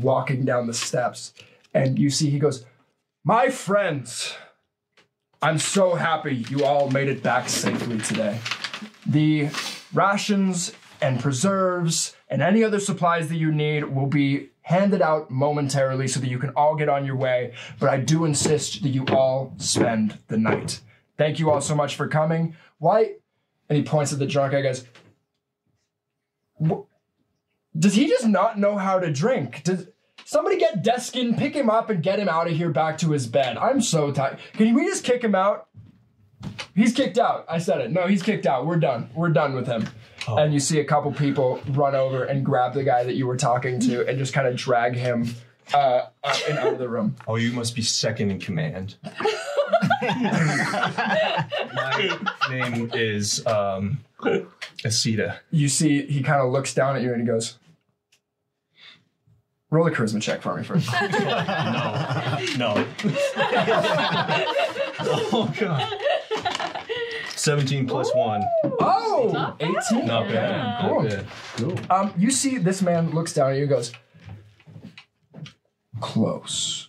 walking down the steps. And you see he goes, "My friends, I'm so happy you all made it back safely today. The rations and preserves and any other supplies that you need will be handed out momentarily so that you can all get on your way, but I do insist that you all spend the night. Thank you all so much for coming." Why? And he points at the drunk guy and goes, does he just not know how to drink? Does somebody get Deskin, pick him up, and get him out of here back to his bed? I'm so tired. Can we just kick him out? He's kicked out. I said it. No, he's kicked out. We're done. We're done with him. Oh. And you see a couple people run over and grab the guy that you were talking to and just kind of drag him up and out of the room. Oh, you must be second in command. My name is Aceta. You see he kind of looks down at you and he goes, roll a charisma check for me first. No. Oh, God. 17 plus Ooh. 1. Oh! Not 18. Bad. Not bad. Cool. Not bad. Cool. You see this man looks down at you and goes, "Close.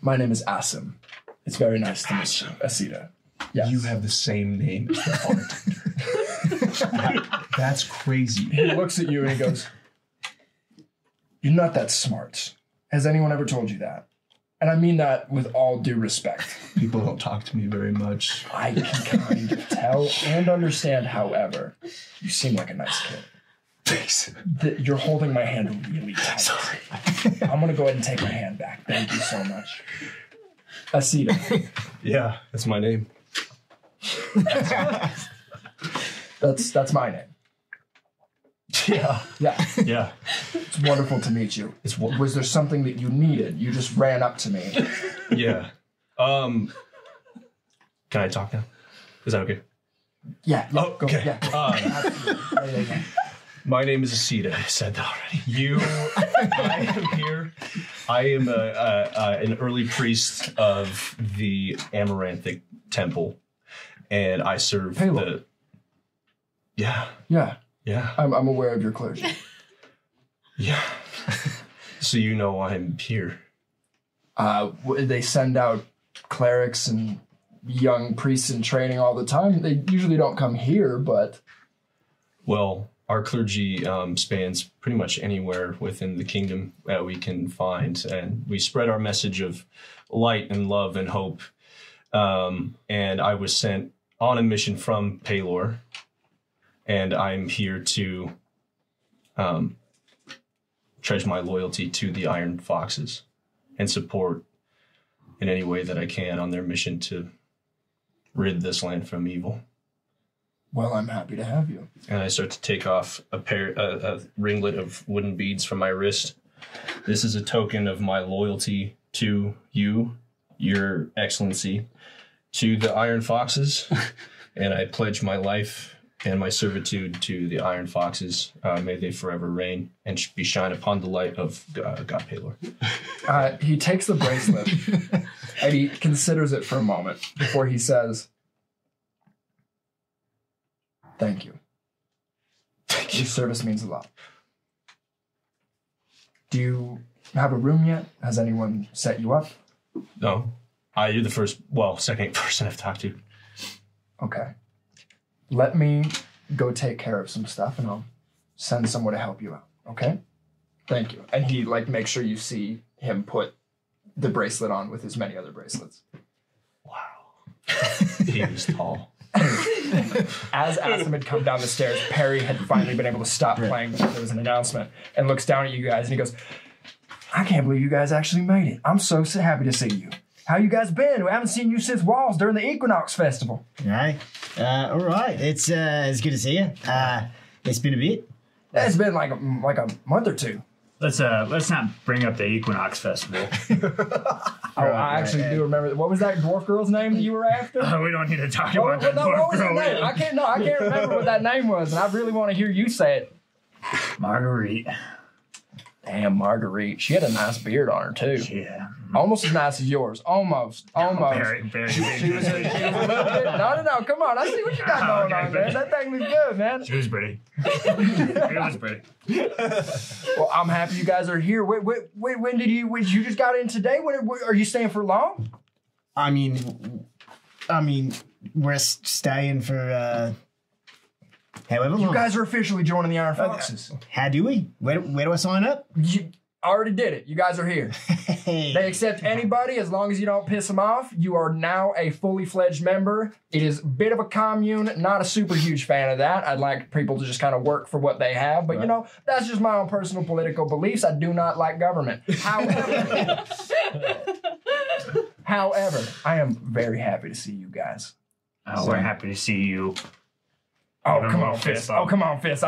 My name is Asim. It's very nice to meet you, Aceta. Yes. You have the same name as the bartender. That's crazy. He looks at you and he goes, "You're not that smart. Has anyone ever told you that?" And I mean that with all due respect. People don't talk to me very much. I can kind of tell and understand, however, you seem like a nice kid. Thanks. You're holding my hand really tight. Sorry. I'm going to go ahead and take my hand back. Thank you so much. Aceta. Yeah, that's my name. That's my name. Yeah. Yeah. Yeah. It's wonderful to meet you. Was there something that you needed? You just ran up to me. Yeah. Can I talk now? Is that okay? Yeah. Yeah, oh, okay. Go, yeah. Yeah. My name is Aceta. I said that already. I am here. I am an early priest of the Amaranthic temple, and I serve Pelor. Yeah. Yeah. Yeah. I'm aware of your clergy. Yeah. So you know I'm here. They send out clerics and young priests in training all the time. They usually don't come here, but... Well... Our clergy spans pretty much anywhere within the kingdom that we can find, and we spread our message of light and love and hope. And I was sent on a mission from Pelor, and I'm here to pledge my loyalty to the Iron Foxes and support in any way that I can on their mission to rid this land from evil. Well, I'm happy to have you. And I start to take off a ringlet of wooden beads from my wrist. This is a token of my loyalty to you, Your Excellency, to the Iron Foxes. And I pledge my life and my servitude to the Iron Foxes. May they forever reign and be shine upon the light of God Pelor. He takes the bracelet and he considers it for a moment before he says... Thank you. Thank you. Your service means a lot. Do you have a room yet? Has anyone set you up? No. You're the first, second person I've talked to. Okay. Let me go take care of some stuff and I'll send someone to help you out, okay? Thank you. And he, makes sure you see him put the bracelet on with his many other bracelets. Wow. He was tall. As Asim had come down the stairs, Perry had finally been able to stop playing because there was an announcement, and looks down at you guys and he goes, "I can't believe you guys actually made it. I'm so happy to see you. How you guys been? We haven't seen you since Walls during the Equinox Festival." All right. It's good to see you. It's been a bit. It's been like a month or two. Let's not bring up the Equinox Festival. I actually do remember. What was that dwarf girl's name that you were after? We don't need to talk about that dwarf girl. Name? I can't remember what that name was, and I really want to hear you say it. Marguerite. Damn, Marguerite. She had a nice beard on her too. Yeah. Almost as nice as yours. Almost. Very. No. Come on. I see what you got going on, man. That thing was good, man. She was pretty. It was pretty. Well, I'm happy you guys are here. Wait. When did you? You just got in today? When are you staying for long? I mean, we're staying for. However long. You guys are officially joining the Iron Foxes. How do we? Where do I sign up? I already did it. You guys are here. They accept anybody as long as you don't piss them off. You are now a fully fledged member. It is a bit of a commune. Not a super huge fan of that. I'd like people to just kind of work for what they have. But, that's just my own personal political beliefs. I do not like government. However, I am very happy to see you guys. We're happy to see you. Oh, come on, Fist. I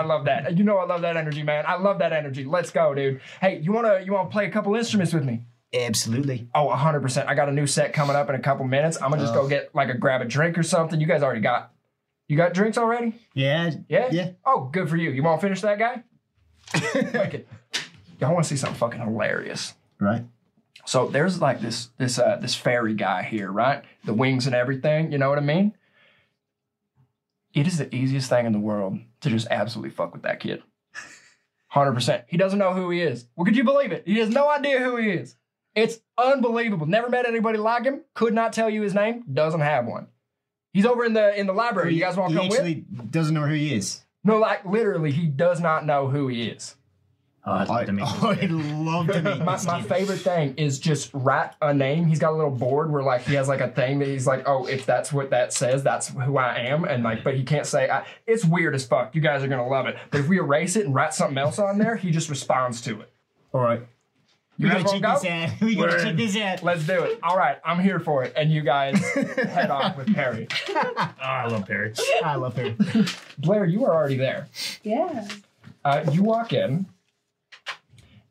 love that. I love that energy, man. I love that energy. Let's go, dude. Hey, you want to play a couple instruments with me? Absolutely. Oh, 100%. I got a new set coming up in a couple minutes. I'm going to just go get, grab a drink or something. You guys already got... You got drinks already? Yeah. Yeah? Yeah. Oh, good for you. You want to finish that guy? Y'all want to see something fucking hilarious. Right. So there's, this fairy guy here, right? The wings and everything. You know what I mean? It is the easiest thing in the world to just absolutely fuck with that kid. 100%. He doesn't know who he is. Well, could you believe it? He has no idea who he is. It's unbelievable. Never met anybody like him. Could not tell you his name. Doesn't have one. He's over in the library. You guys want to come with? He actually doesn't know who he is. No, like literally, he does not know who he is. Oh, I'd love to meet him. My favorite thing is just write a name. He's got a little board where like he has like a thing that he's like, oh, if that's what that says, that's who I am. And like, but he can't say. It's weird as fuck. You guys are gonna love it. But if we erase it and write something else on there, he just responds to it. All right. You guys want to go? We gotta check this out. Let's do it. All right, I'm here for it. And you guys head off with Perry. Oh, I love Perry. I love Perry. Blair, you are already there. Yeah. You walk in.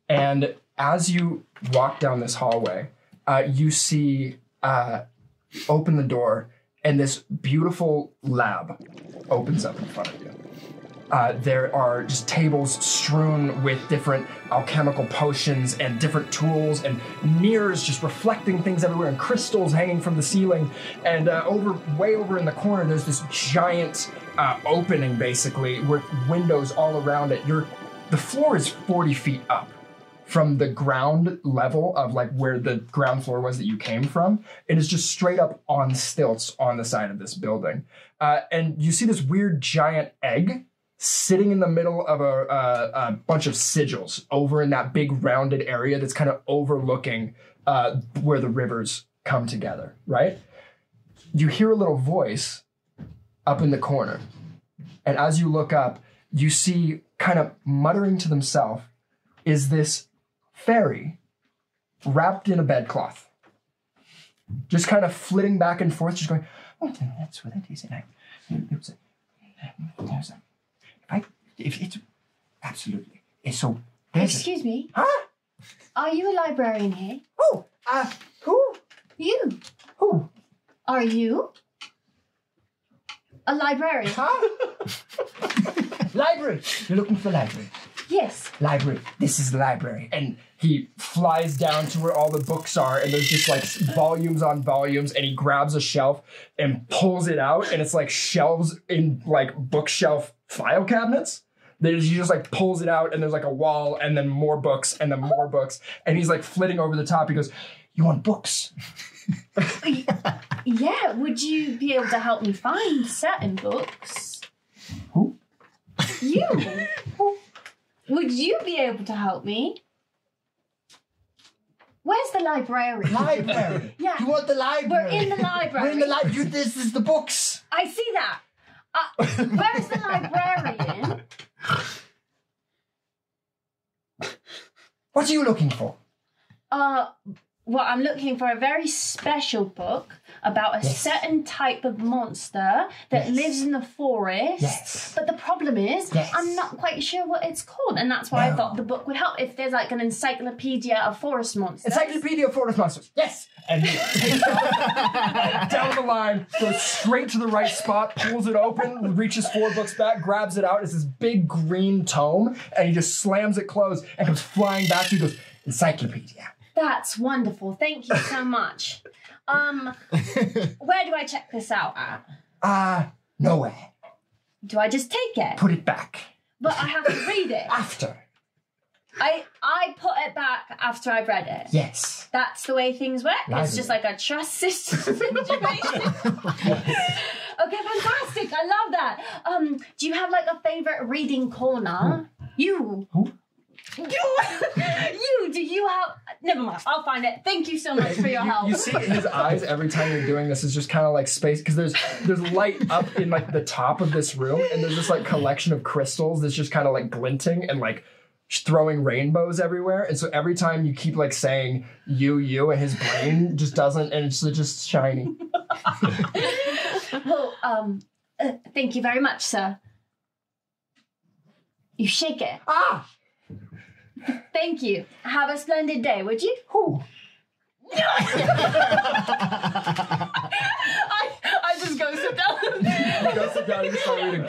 And as you walk down this hallway, you see, open the door, and this beautiful lab opens up in front of you. There are just tables strewn with different alchemical potions and different tools and mirrors just reflecting things everywhere and crystals hanging from the ceiling. And way over in the corner, there's this giant opening, basically, with windows all around it. The floor is 40 feet up from the ground level of like where the ground floor was that you came from. It is just straight up on stilts on the side of this building. And you see this weird giant egg sitting in the middle of a bunch of sigils over in that big rounded area that's kind of overlooking where the rivers come together, right? You hear a little voice up in the corner. And as you look up, you see kind of muttering to themselves is this fairy wrapped in a bedcloth, just kind of flitting back and forth, just going, oh, that's what it is. And excuse me. Huh? Are you a librarian here? Oh, who? You. Who? Are you a librarian? Huh? Library. You're looking for library. Yes. Library. This is the library. And he flies down to where all the books are, and there's just like volumes on volumes, and he grabs a shelf and pulls it out, and it's like shelves in like bookshelf file cabinets. Then he just like pulls it out, and there's like a wall, and then more books, and then more books. And he's like flitting over the top. He goes, you want books? Yeah, would you be able to help me find certain books? Who? You. Who? Would you be able to help me? Where's the librarian? Library? Yeah. You want the library? We're in the library. We're in the library. This is the books. I see that. Where's the librarian? What are you looking for? Well, I'm looking for a very special book about a certain type of monster that lives in the forest. Yes. But the problem is, I'm not quite sure what it's called, and that's why I thought the book would help. If there's like an encyclopedia of forest monsters. Encyclopedia of forest monsters. Yes. And he down the line, goes straight to the right spot, pulls it open, reaches 4 books back, grabs it out. It's this big green tome, and he just slams it closed and comes flying back to you. Goes encyclopedia. That's wonderful. Thank you so much. Where do I check this out at? Nowhere. Do I just take it? Put it back. But I have to read it. After. I put it back after I've read it. Yes. That's the way things work. Library. It's just like a trust system situation. Okay, fantastic. I love that. Do you have like a favorite reading corner? Who? You. Who? You, do you have... Never mind, I'll find it. Thank you so much for your help. You see in his eyes every time you're doing this is just kind of like space, because there's light up in like the top of this room, and there's this like collection of crystals that's just kind of like glinting and like throwing rainbows everywhere. And so every time you keep like saying you, and his brain just doesn't, and it's just shiny. Well, thank you very much, sir. You shake it. Ah! Thank you. Have a splendid day, would you? Who? I just go sit down. Go sit down and start reading.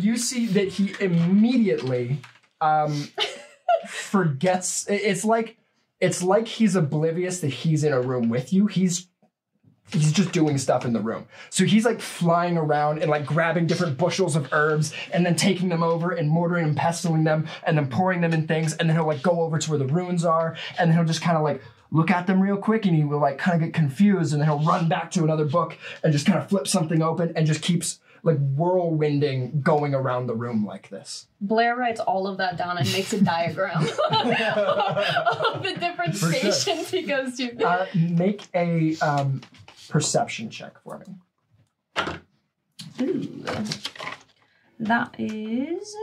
You see that he immediately forgets. It's like he's oblivious that he's in a room with you. He's just doing stuff in the room. So he's like flying around and like grabbing different bushels of herbs and then taking them over and mortaring and pestling them and then pouring them in things. And then he'll like go over to where the ruins are, and then he'll just kind of like look at them real quick, and he will like kind of get confused, and then he'll run back to another book and just kind of flip something open and just keeps like whirlwinding going around the room like this. Blair writes all of that down and makes a diagram of the different stations he goes to. Make a perception check for me. Ooh. That is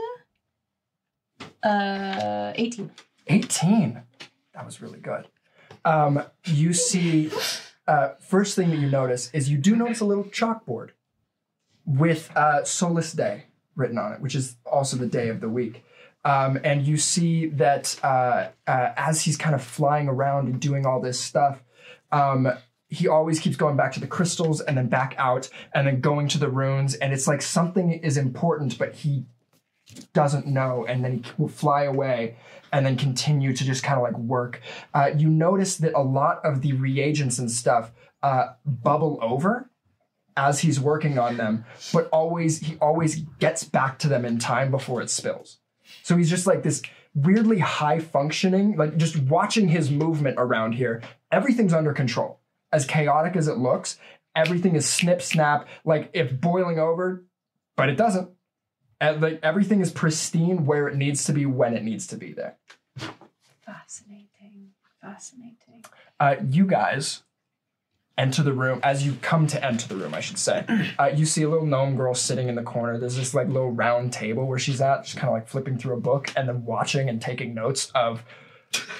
18. 18. That was really good. You see, first thing that you notice is you do notice a little chalkboard with Solis Day written on it, which is also the day of the week. And you see that as he's kind of flying around and doing all this stuff, he always keeps going back to the crystals and then back out and then going to the runes. And it's like something is important, but he doesn't know. And then he will fly away and then continue to just kind of like work. You notice that a lot of the reagents and stuff bubble over as he's working on them, but he always gets back to them in time before it spills. So he's just like this weirdly high functioning, like just watching his movement around here. Everything's under control. As chaotic as it looks, everything is snip snap, like if boiling over, but it doesn't. And like everything is pristine where it needs to be when it needs to be there. Fascinating, fascinating. You guys enter the room. As you come to enter the room, I should say, you see a little gnome girl sitting in the corner. There's this like little round table where she's at, just kind of like flipping through a book and then watching and taking notes of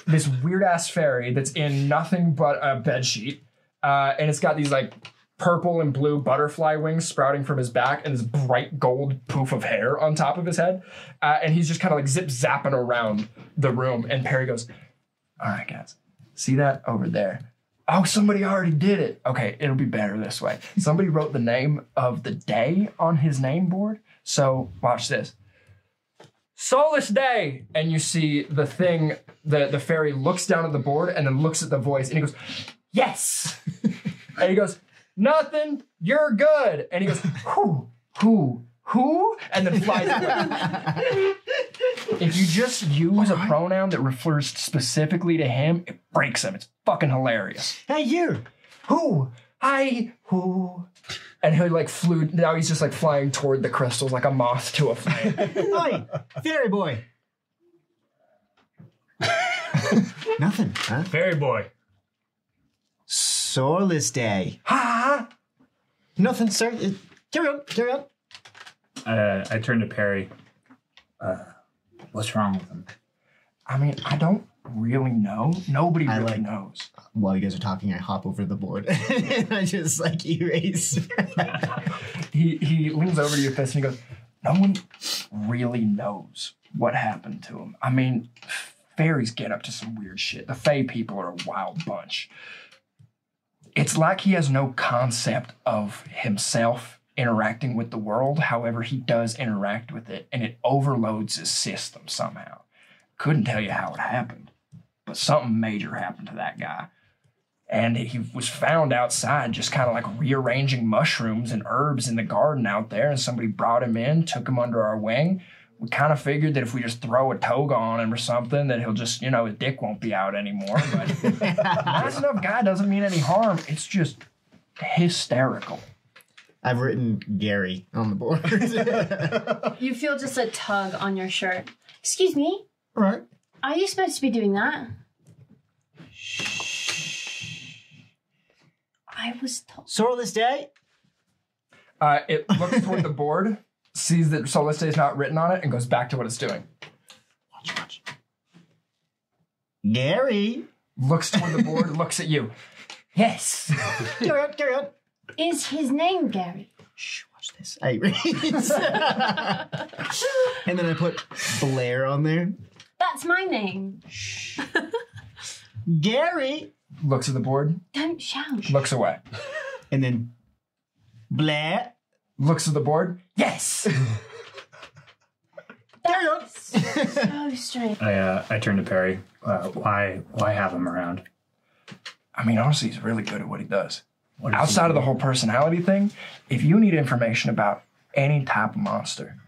this weird ass fairy that's in nothing but a bedsheet. And it's got these like purple and blue butterfly wings sprouting from his back and this bright gold poof of hair on top of his head. And he's just kind of like zip zapping around the room. And Perry goes, "All right, guys, see that over there? Oh, somebody already did it. Okay, it'll be better this way. Somebody wrote the name of the day on his name board. So watch this. Solis Day." And you see the thing, the fairy looks down at the board and then looks at the voice and he goes, "Yes." And he goes, "Nothing, you're good." And he goes, who? And then flies away. If you just use a pronoun that refers specifically to him, it breaks him. It's fucking hilarious. "Hey, you. Who? I, who?" And he like flew, now he's just like flying toward the crystals like a moth to a flame. "Oi, fairy boy." "Nothing, huh?" "Fairy boy. Solis Day." "Ha! Nothing, sir. Carry on, carry on." I turn to Perry. What's wrong with him? "I mean, I don't really know. Nobody really knows." While you guys are talking, I hop over the board. And I just like erase. He leans over to your fist and he goes, "No one really knows what happened to him. I mean, fairies get up to some weird shit. The fae people are a wild bunch. It's like he has no concept of himself interacting with the world. However, he does interact with it, and it overloads his system somehow. Couldn't tell you how it happened, but something major happened to that guy. And he was found outside just kind of like rearranging mushrooms and herbs in the garden out there, and somebody brought him in, took him under our wing. We kind of figured that if we just throw a toga on him or something, that he'll just, you know, his dick won't be out anymore. But nice enough guy doesn't mean any harm. It's just hysterical." I've written Gary on the board. You feel just a tug on your shirt. "Excuse me? All right. Are you supposed to be doing that?" "Shh. I was told." "Solis Day?" It looks toward the board, sees that Solis Day is not written on it, and goes back to what it's doing. "Watch, watch. Gary." Looks toward the board, looks at you. "Yes." "Carry on, carry on." "Is his name Gary?" "Shh, watch this." I read. And then I put Blair on there. "That's my name." "Shh." "Gary." Looks at the board. "Don't shout." Looks away. And then Blair. Looks at the board. "Yes." That's so strange. I turn to Perry. Why have him around? "I mean, honestly, he's really good at what he does. Outside of the whole personality thing, if you need information about any type of monster,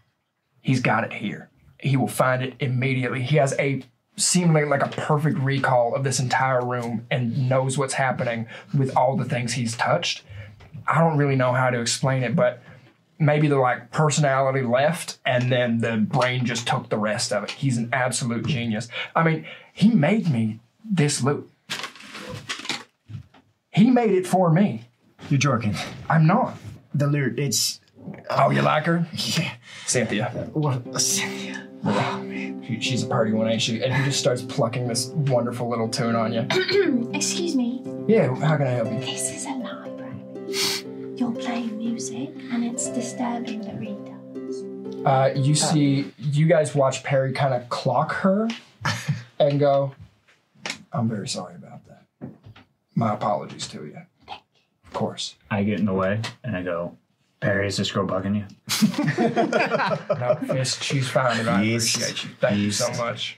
he's got it here. He will find it immediately. He has a seemed like a perfect recall of this entire room and knows what's happening with all the things he's touched. I don't really know how to explain it, but maybe the like personality left and then the brain just took the rest of it. He's an absolute genius. I mean, he made me this loot. He made it for me. You're joking. I'm not. The loot, it's... oh, you like her? Yeah. Cynthia. Well, Cynthia. Oh, man. She's a party one, ain't she? And he just starts plucking this wonderful little tune on you. Excuse me? Yeah, how can I help you? This is a library. You're playing music, and it's disturbing the readers. You see, you guys watch Perry kind of clock her and go, I'm very sorry about that. My apologies to you. Thank you. Of course. I get in the way, and I go... Perry, is this girl bugging you? No, yes, she's fine, and I appreciate you. Thank you so much.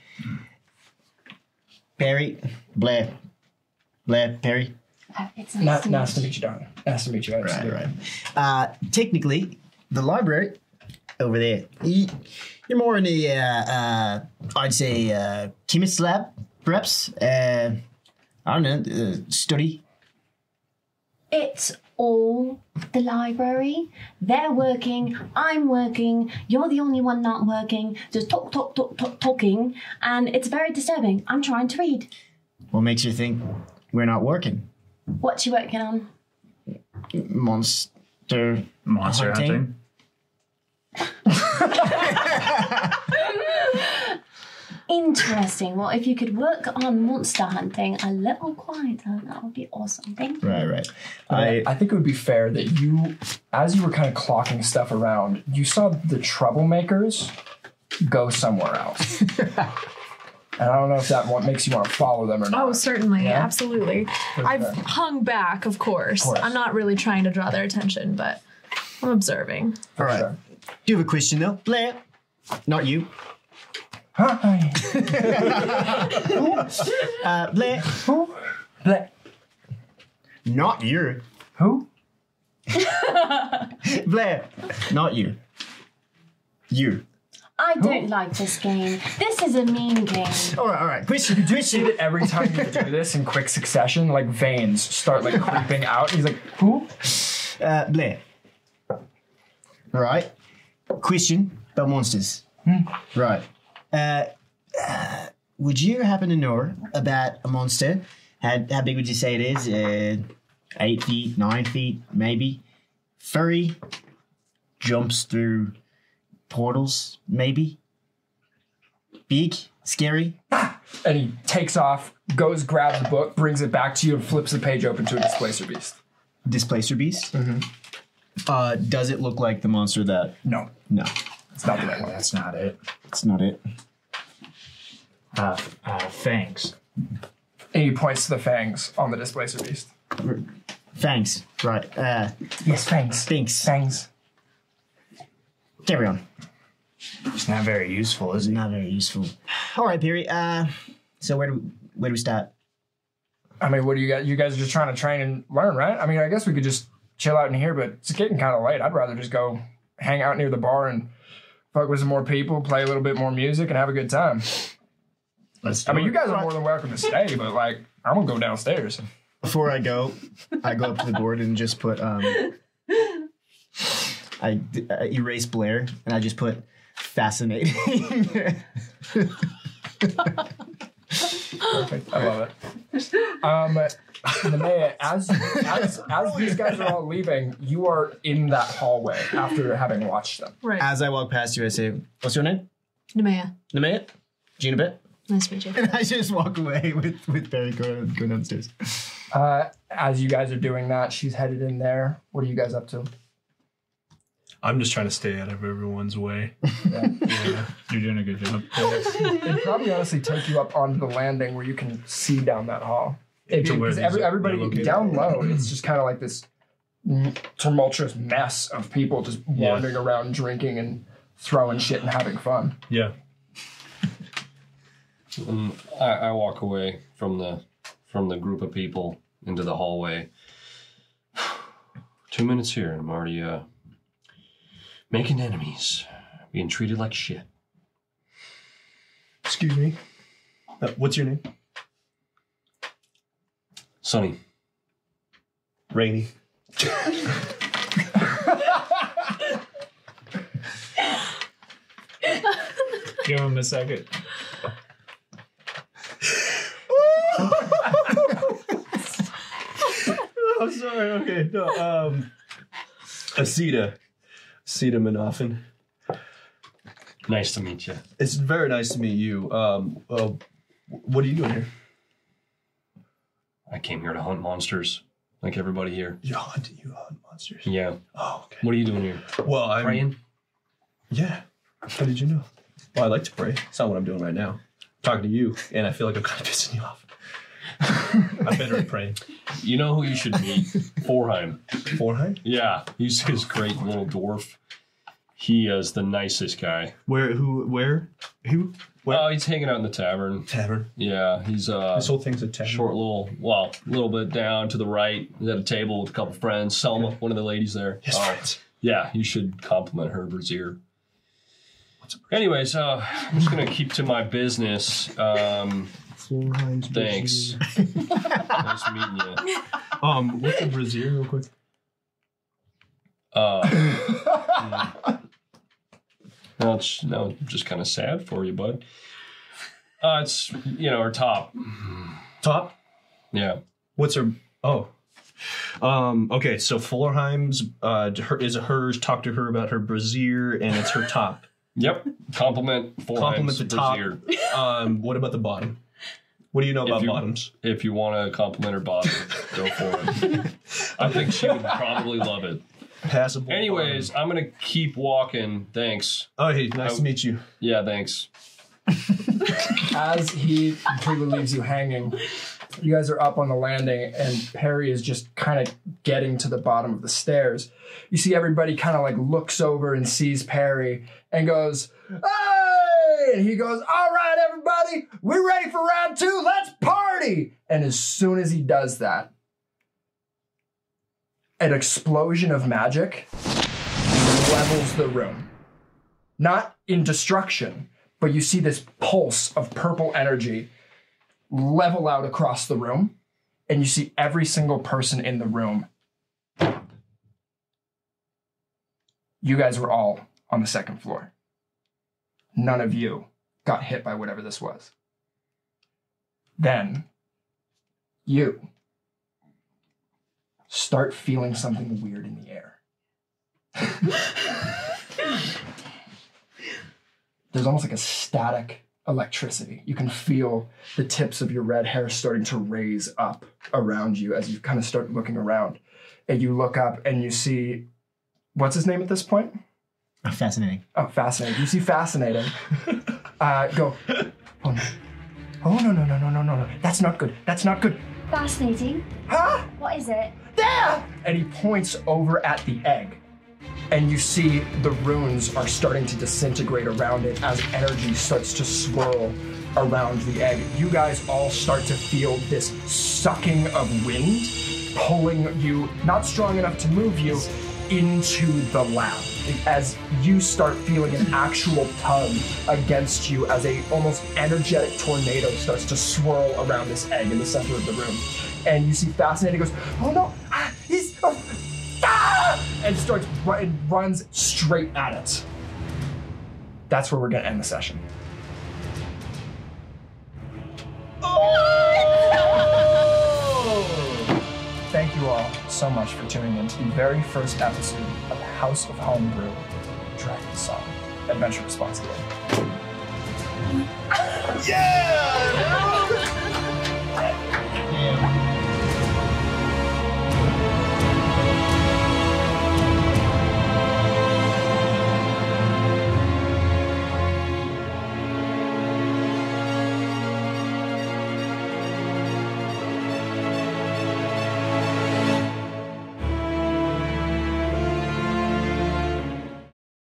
Perry, Blair, Perry. It's nice to meet you, darling. Nice to meet you. Absolutely. Right. Technically, the library over there, you're more in the, I'd say, chemist's lab, perhaps? I don't know, study? It's... all the library. They're working, I'm working, you're the only one not working, just talking, and it's very disturbing. I'm trying to read. What makes you think we're not working? What you working on? Monster hunting. Interesting. Well, if you could work on monster hunting a little quieter, that would be awesome. Thank you. Right. I think it would be fair that you, as you were kind of clocking stuff around, you saw the troublemakers go somewhere else. And I don't know if that makes you want to follow them or not. Oh, certainly. Yeah? Absolutely. Okay. I've hung back, of course. I'm not really trying to draw their attention, but I'm observing. All right. Sure. Do you have a question, though? Blair. Not you. Hi. Blair. Who? Blair. Not you. Who? Blair. Not you. You. I don't like this game. This is a mean game. All right. Question. Do you see that every time you do this in quick succession, like veins start like creeping out? He's like, who? Blair. All right. Question about monsters. Right. Would you happen to know about a monster? How big would you say it is? 8 feet, 9 feet, maybe? Furry, jumps through portals, maybe? Big, scary? And he takes off, goes, grabs the book, brings it back to you, and flips the page open to a displacer beast. Displacer beast? Mm-hmm. Does it look like the monster that... No. No. It's not the right one. That's not it. That's not it. Fangs. And he points to the fangs on the displacer beast. Fangs, right. Yes, fangs. Fangs. Carry on. It's not very useful, is it? Not very useful. All right, Perry. So where do we start? I mean, what do you guys? You guys are just trying to train and learn, right? I mean, I guess we could just chill out in here, but it's getting kind of late. I'd rather just go hang out near the bar and fuck with some more people, play a little bit more music, and have a good time. I mean, you guys are more than welcome to stay, but, like, I'm going to go downstairs. Before I go up to the board and just put, I erase Blair, and I just put, fascinating. Perfect. I love it. Nemeia, as these guys are all leaving, you are in that hallway after having watched them. Right. As I walk past you, I say, what's your name? Nemeia. Nemeia? Juniper? Nice to meet you. And I just walk away with Perry going downstairs. As you guys are doing that, she's headed in there. What are you guys up to? I'm just trying to stay out of everyone's way. Yeah. Yeah. You're doing a good job. It'd probably honestly take you up onto the landing where you can see down that hall. Because everybody down low, it's just kind of like this tumultuous mess of people just wandering around drinking and throwing shit and having fun. Yeah. I walk away from the group of people into the hallway. 2 minutes here and I'm already making enemies, being treated like shit. Excuse me. What's your name? Sonny. Rainy. Give him a second. I'm sorry. Okay. No. Aceta Menophen. Nice to meet you. It's very nice to meet you. What are you doing here? I came here to hunt monsters, like everybody here. You hunt monsters? Yeah. Oh, okay. What are you doing here? Well, I'm... Praying? Yeah. How did you know? Well, I like to pray. It's not what I'm doing right now. I'm talking to you, and I feel like I'm kind of pissing you off. I'm better at praying. You know who you should meet? Forheim. Forheim? Yeah. He's his great little dwarf. He is the nicest guy. Where? Who? Where? Who? Where? Oh, he's hanging out in the tavern. Tavern? Yeah, he's this whole thing's a tavern. Short little, well, a little bit down to the right. He's at a table with a couple friends. Selma, okay. One of the ladies there. His friends. Yeah, you should compliment her brazier. Anyways, I'm just gonna keep to my business. Thanks. Nice meeting you. What's a brazier, real quick? No, it's just kind of sad for you, bud. It's, you know, our top. Top? Yeah. What's her... Oh. Okay, so Fullerheim's hers. Talk to her about her brazier, and it's her top. Yep. Compliment Fullerheim's brazier. Compliment the top. What about the bottom? What do you know about bottoms? If you want to compliment her bottom, go for it. I think she would probably love it. Passable. Anyways, I'm gonna keep walking. Thanks. Oh, hey, nice to meet you. Yeah, thanks. As he completely leaves you hanging, you guys are up on the landing, and Perry is just kind of getting to the bottom of the stairs. You see everybody kind of like looks over and sees Perry and goes, "Hey!" And he goes, "All right, everybody, we're ready for round two. Let's party!" And as soon as he does that, an explosion of magic levels the room. Not in destruction, but you see this pulse of purple energy level out across the room, and you see every single person in the room. You guys were all on the second floor. None of you got hit by whatever this was. Then, you start feeling something weird in the air. There's almost like a static electricity. You can feel the tips of your red hair starting to raise up around you as you kind of start looking around. And you look up and you see, what's his name at this point? Oh, Fascinating. Oh, Fascinating. You see Fascinating. Go, oh no. Oh no, no, no, no, no, no, no. That's not good. That's not good. Fascinating. Huh? What is it? There! And he points over at the egg. And you see the runes are starting to disintegrate around it as energy starts to swirl around the egg. You guys all start to feel this sucking of wind, pulling you, not strong enough to move you, into the lab. As you start feeling an actual tug against you as a almost energetic tornado starts to swirl around this egg in the center of the room. And you see Fascinating goes, "Oh no, he's, ah!" And starts, and runs straight at it. That's where we're gonna end the session. Thank you all so much for tuning in to the very first episode of House of Homebrew Dragon Song. Adventure responsibly. Yeah!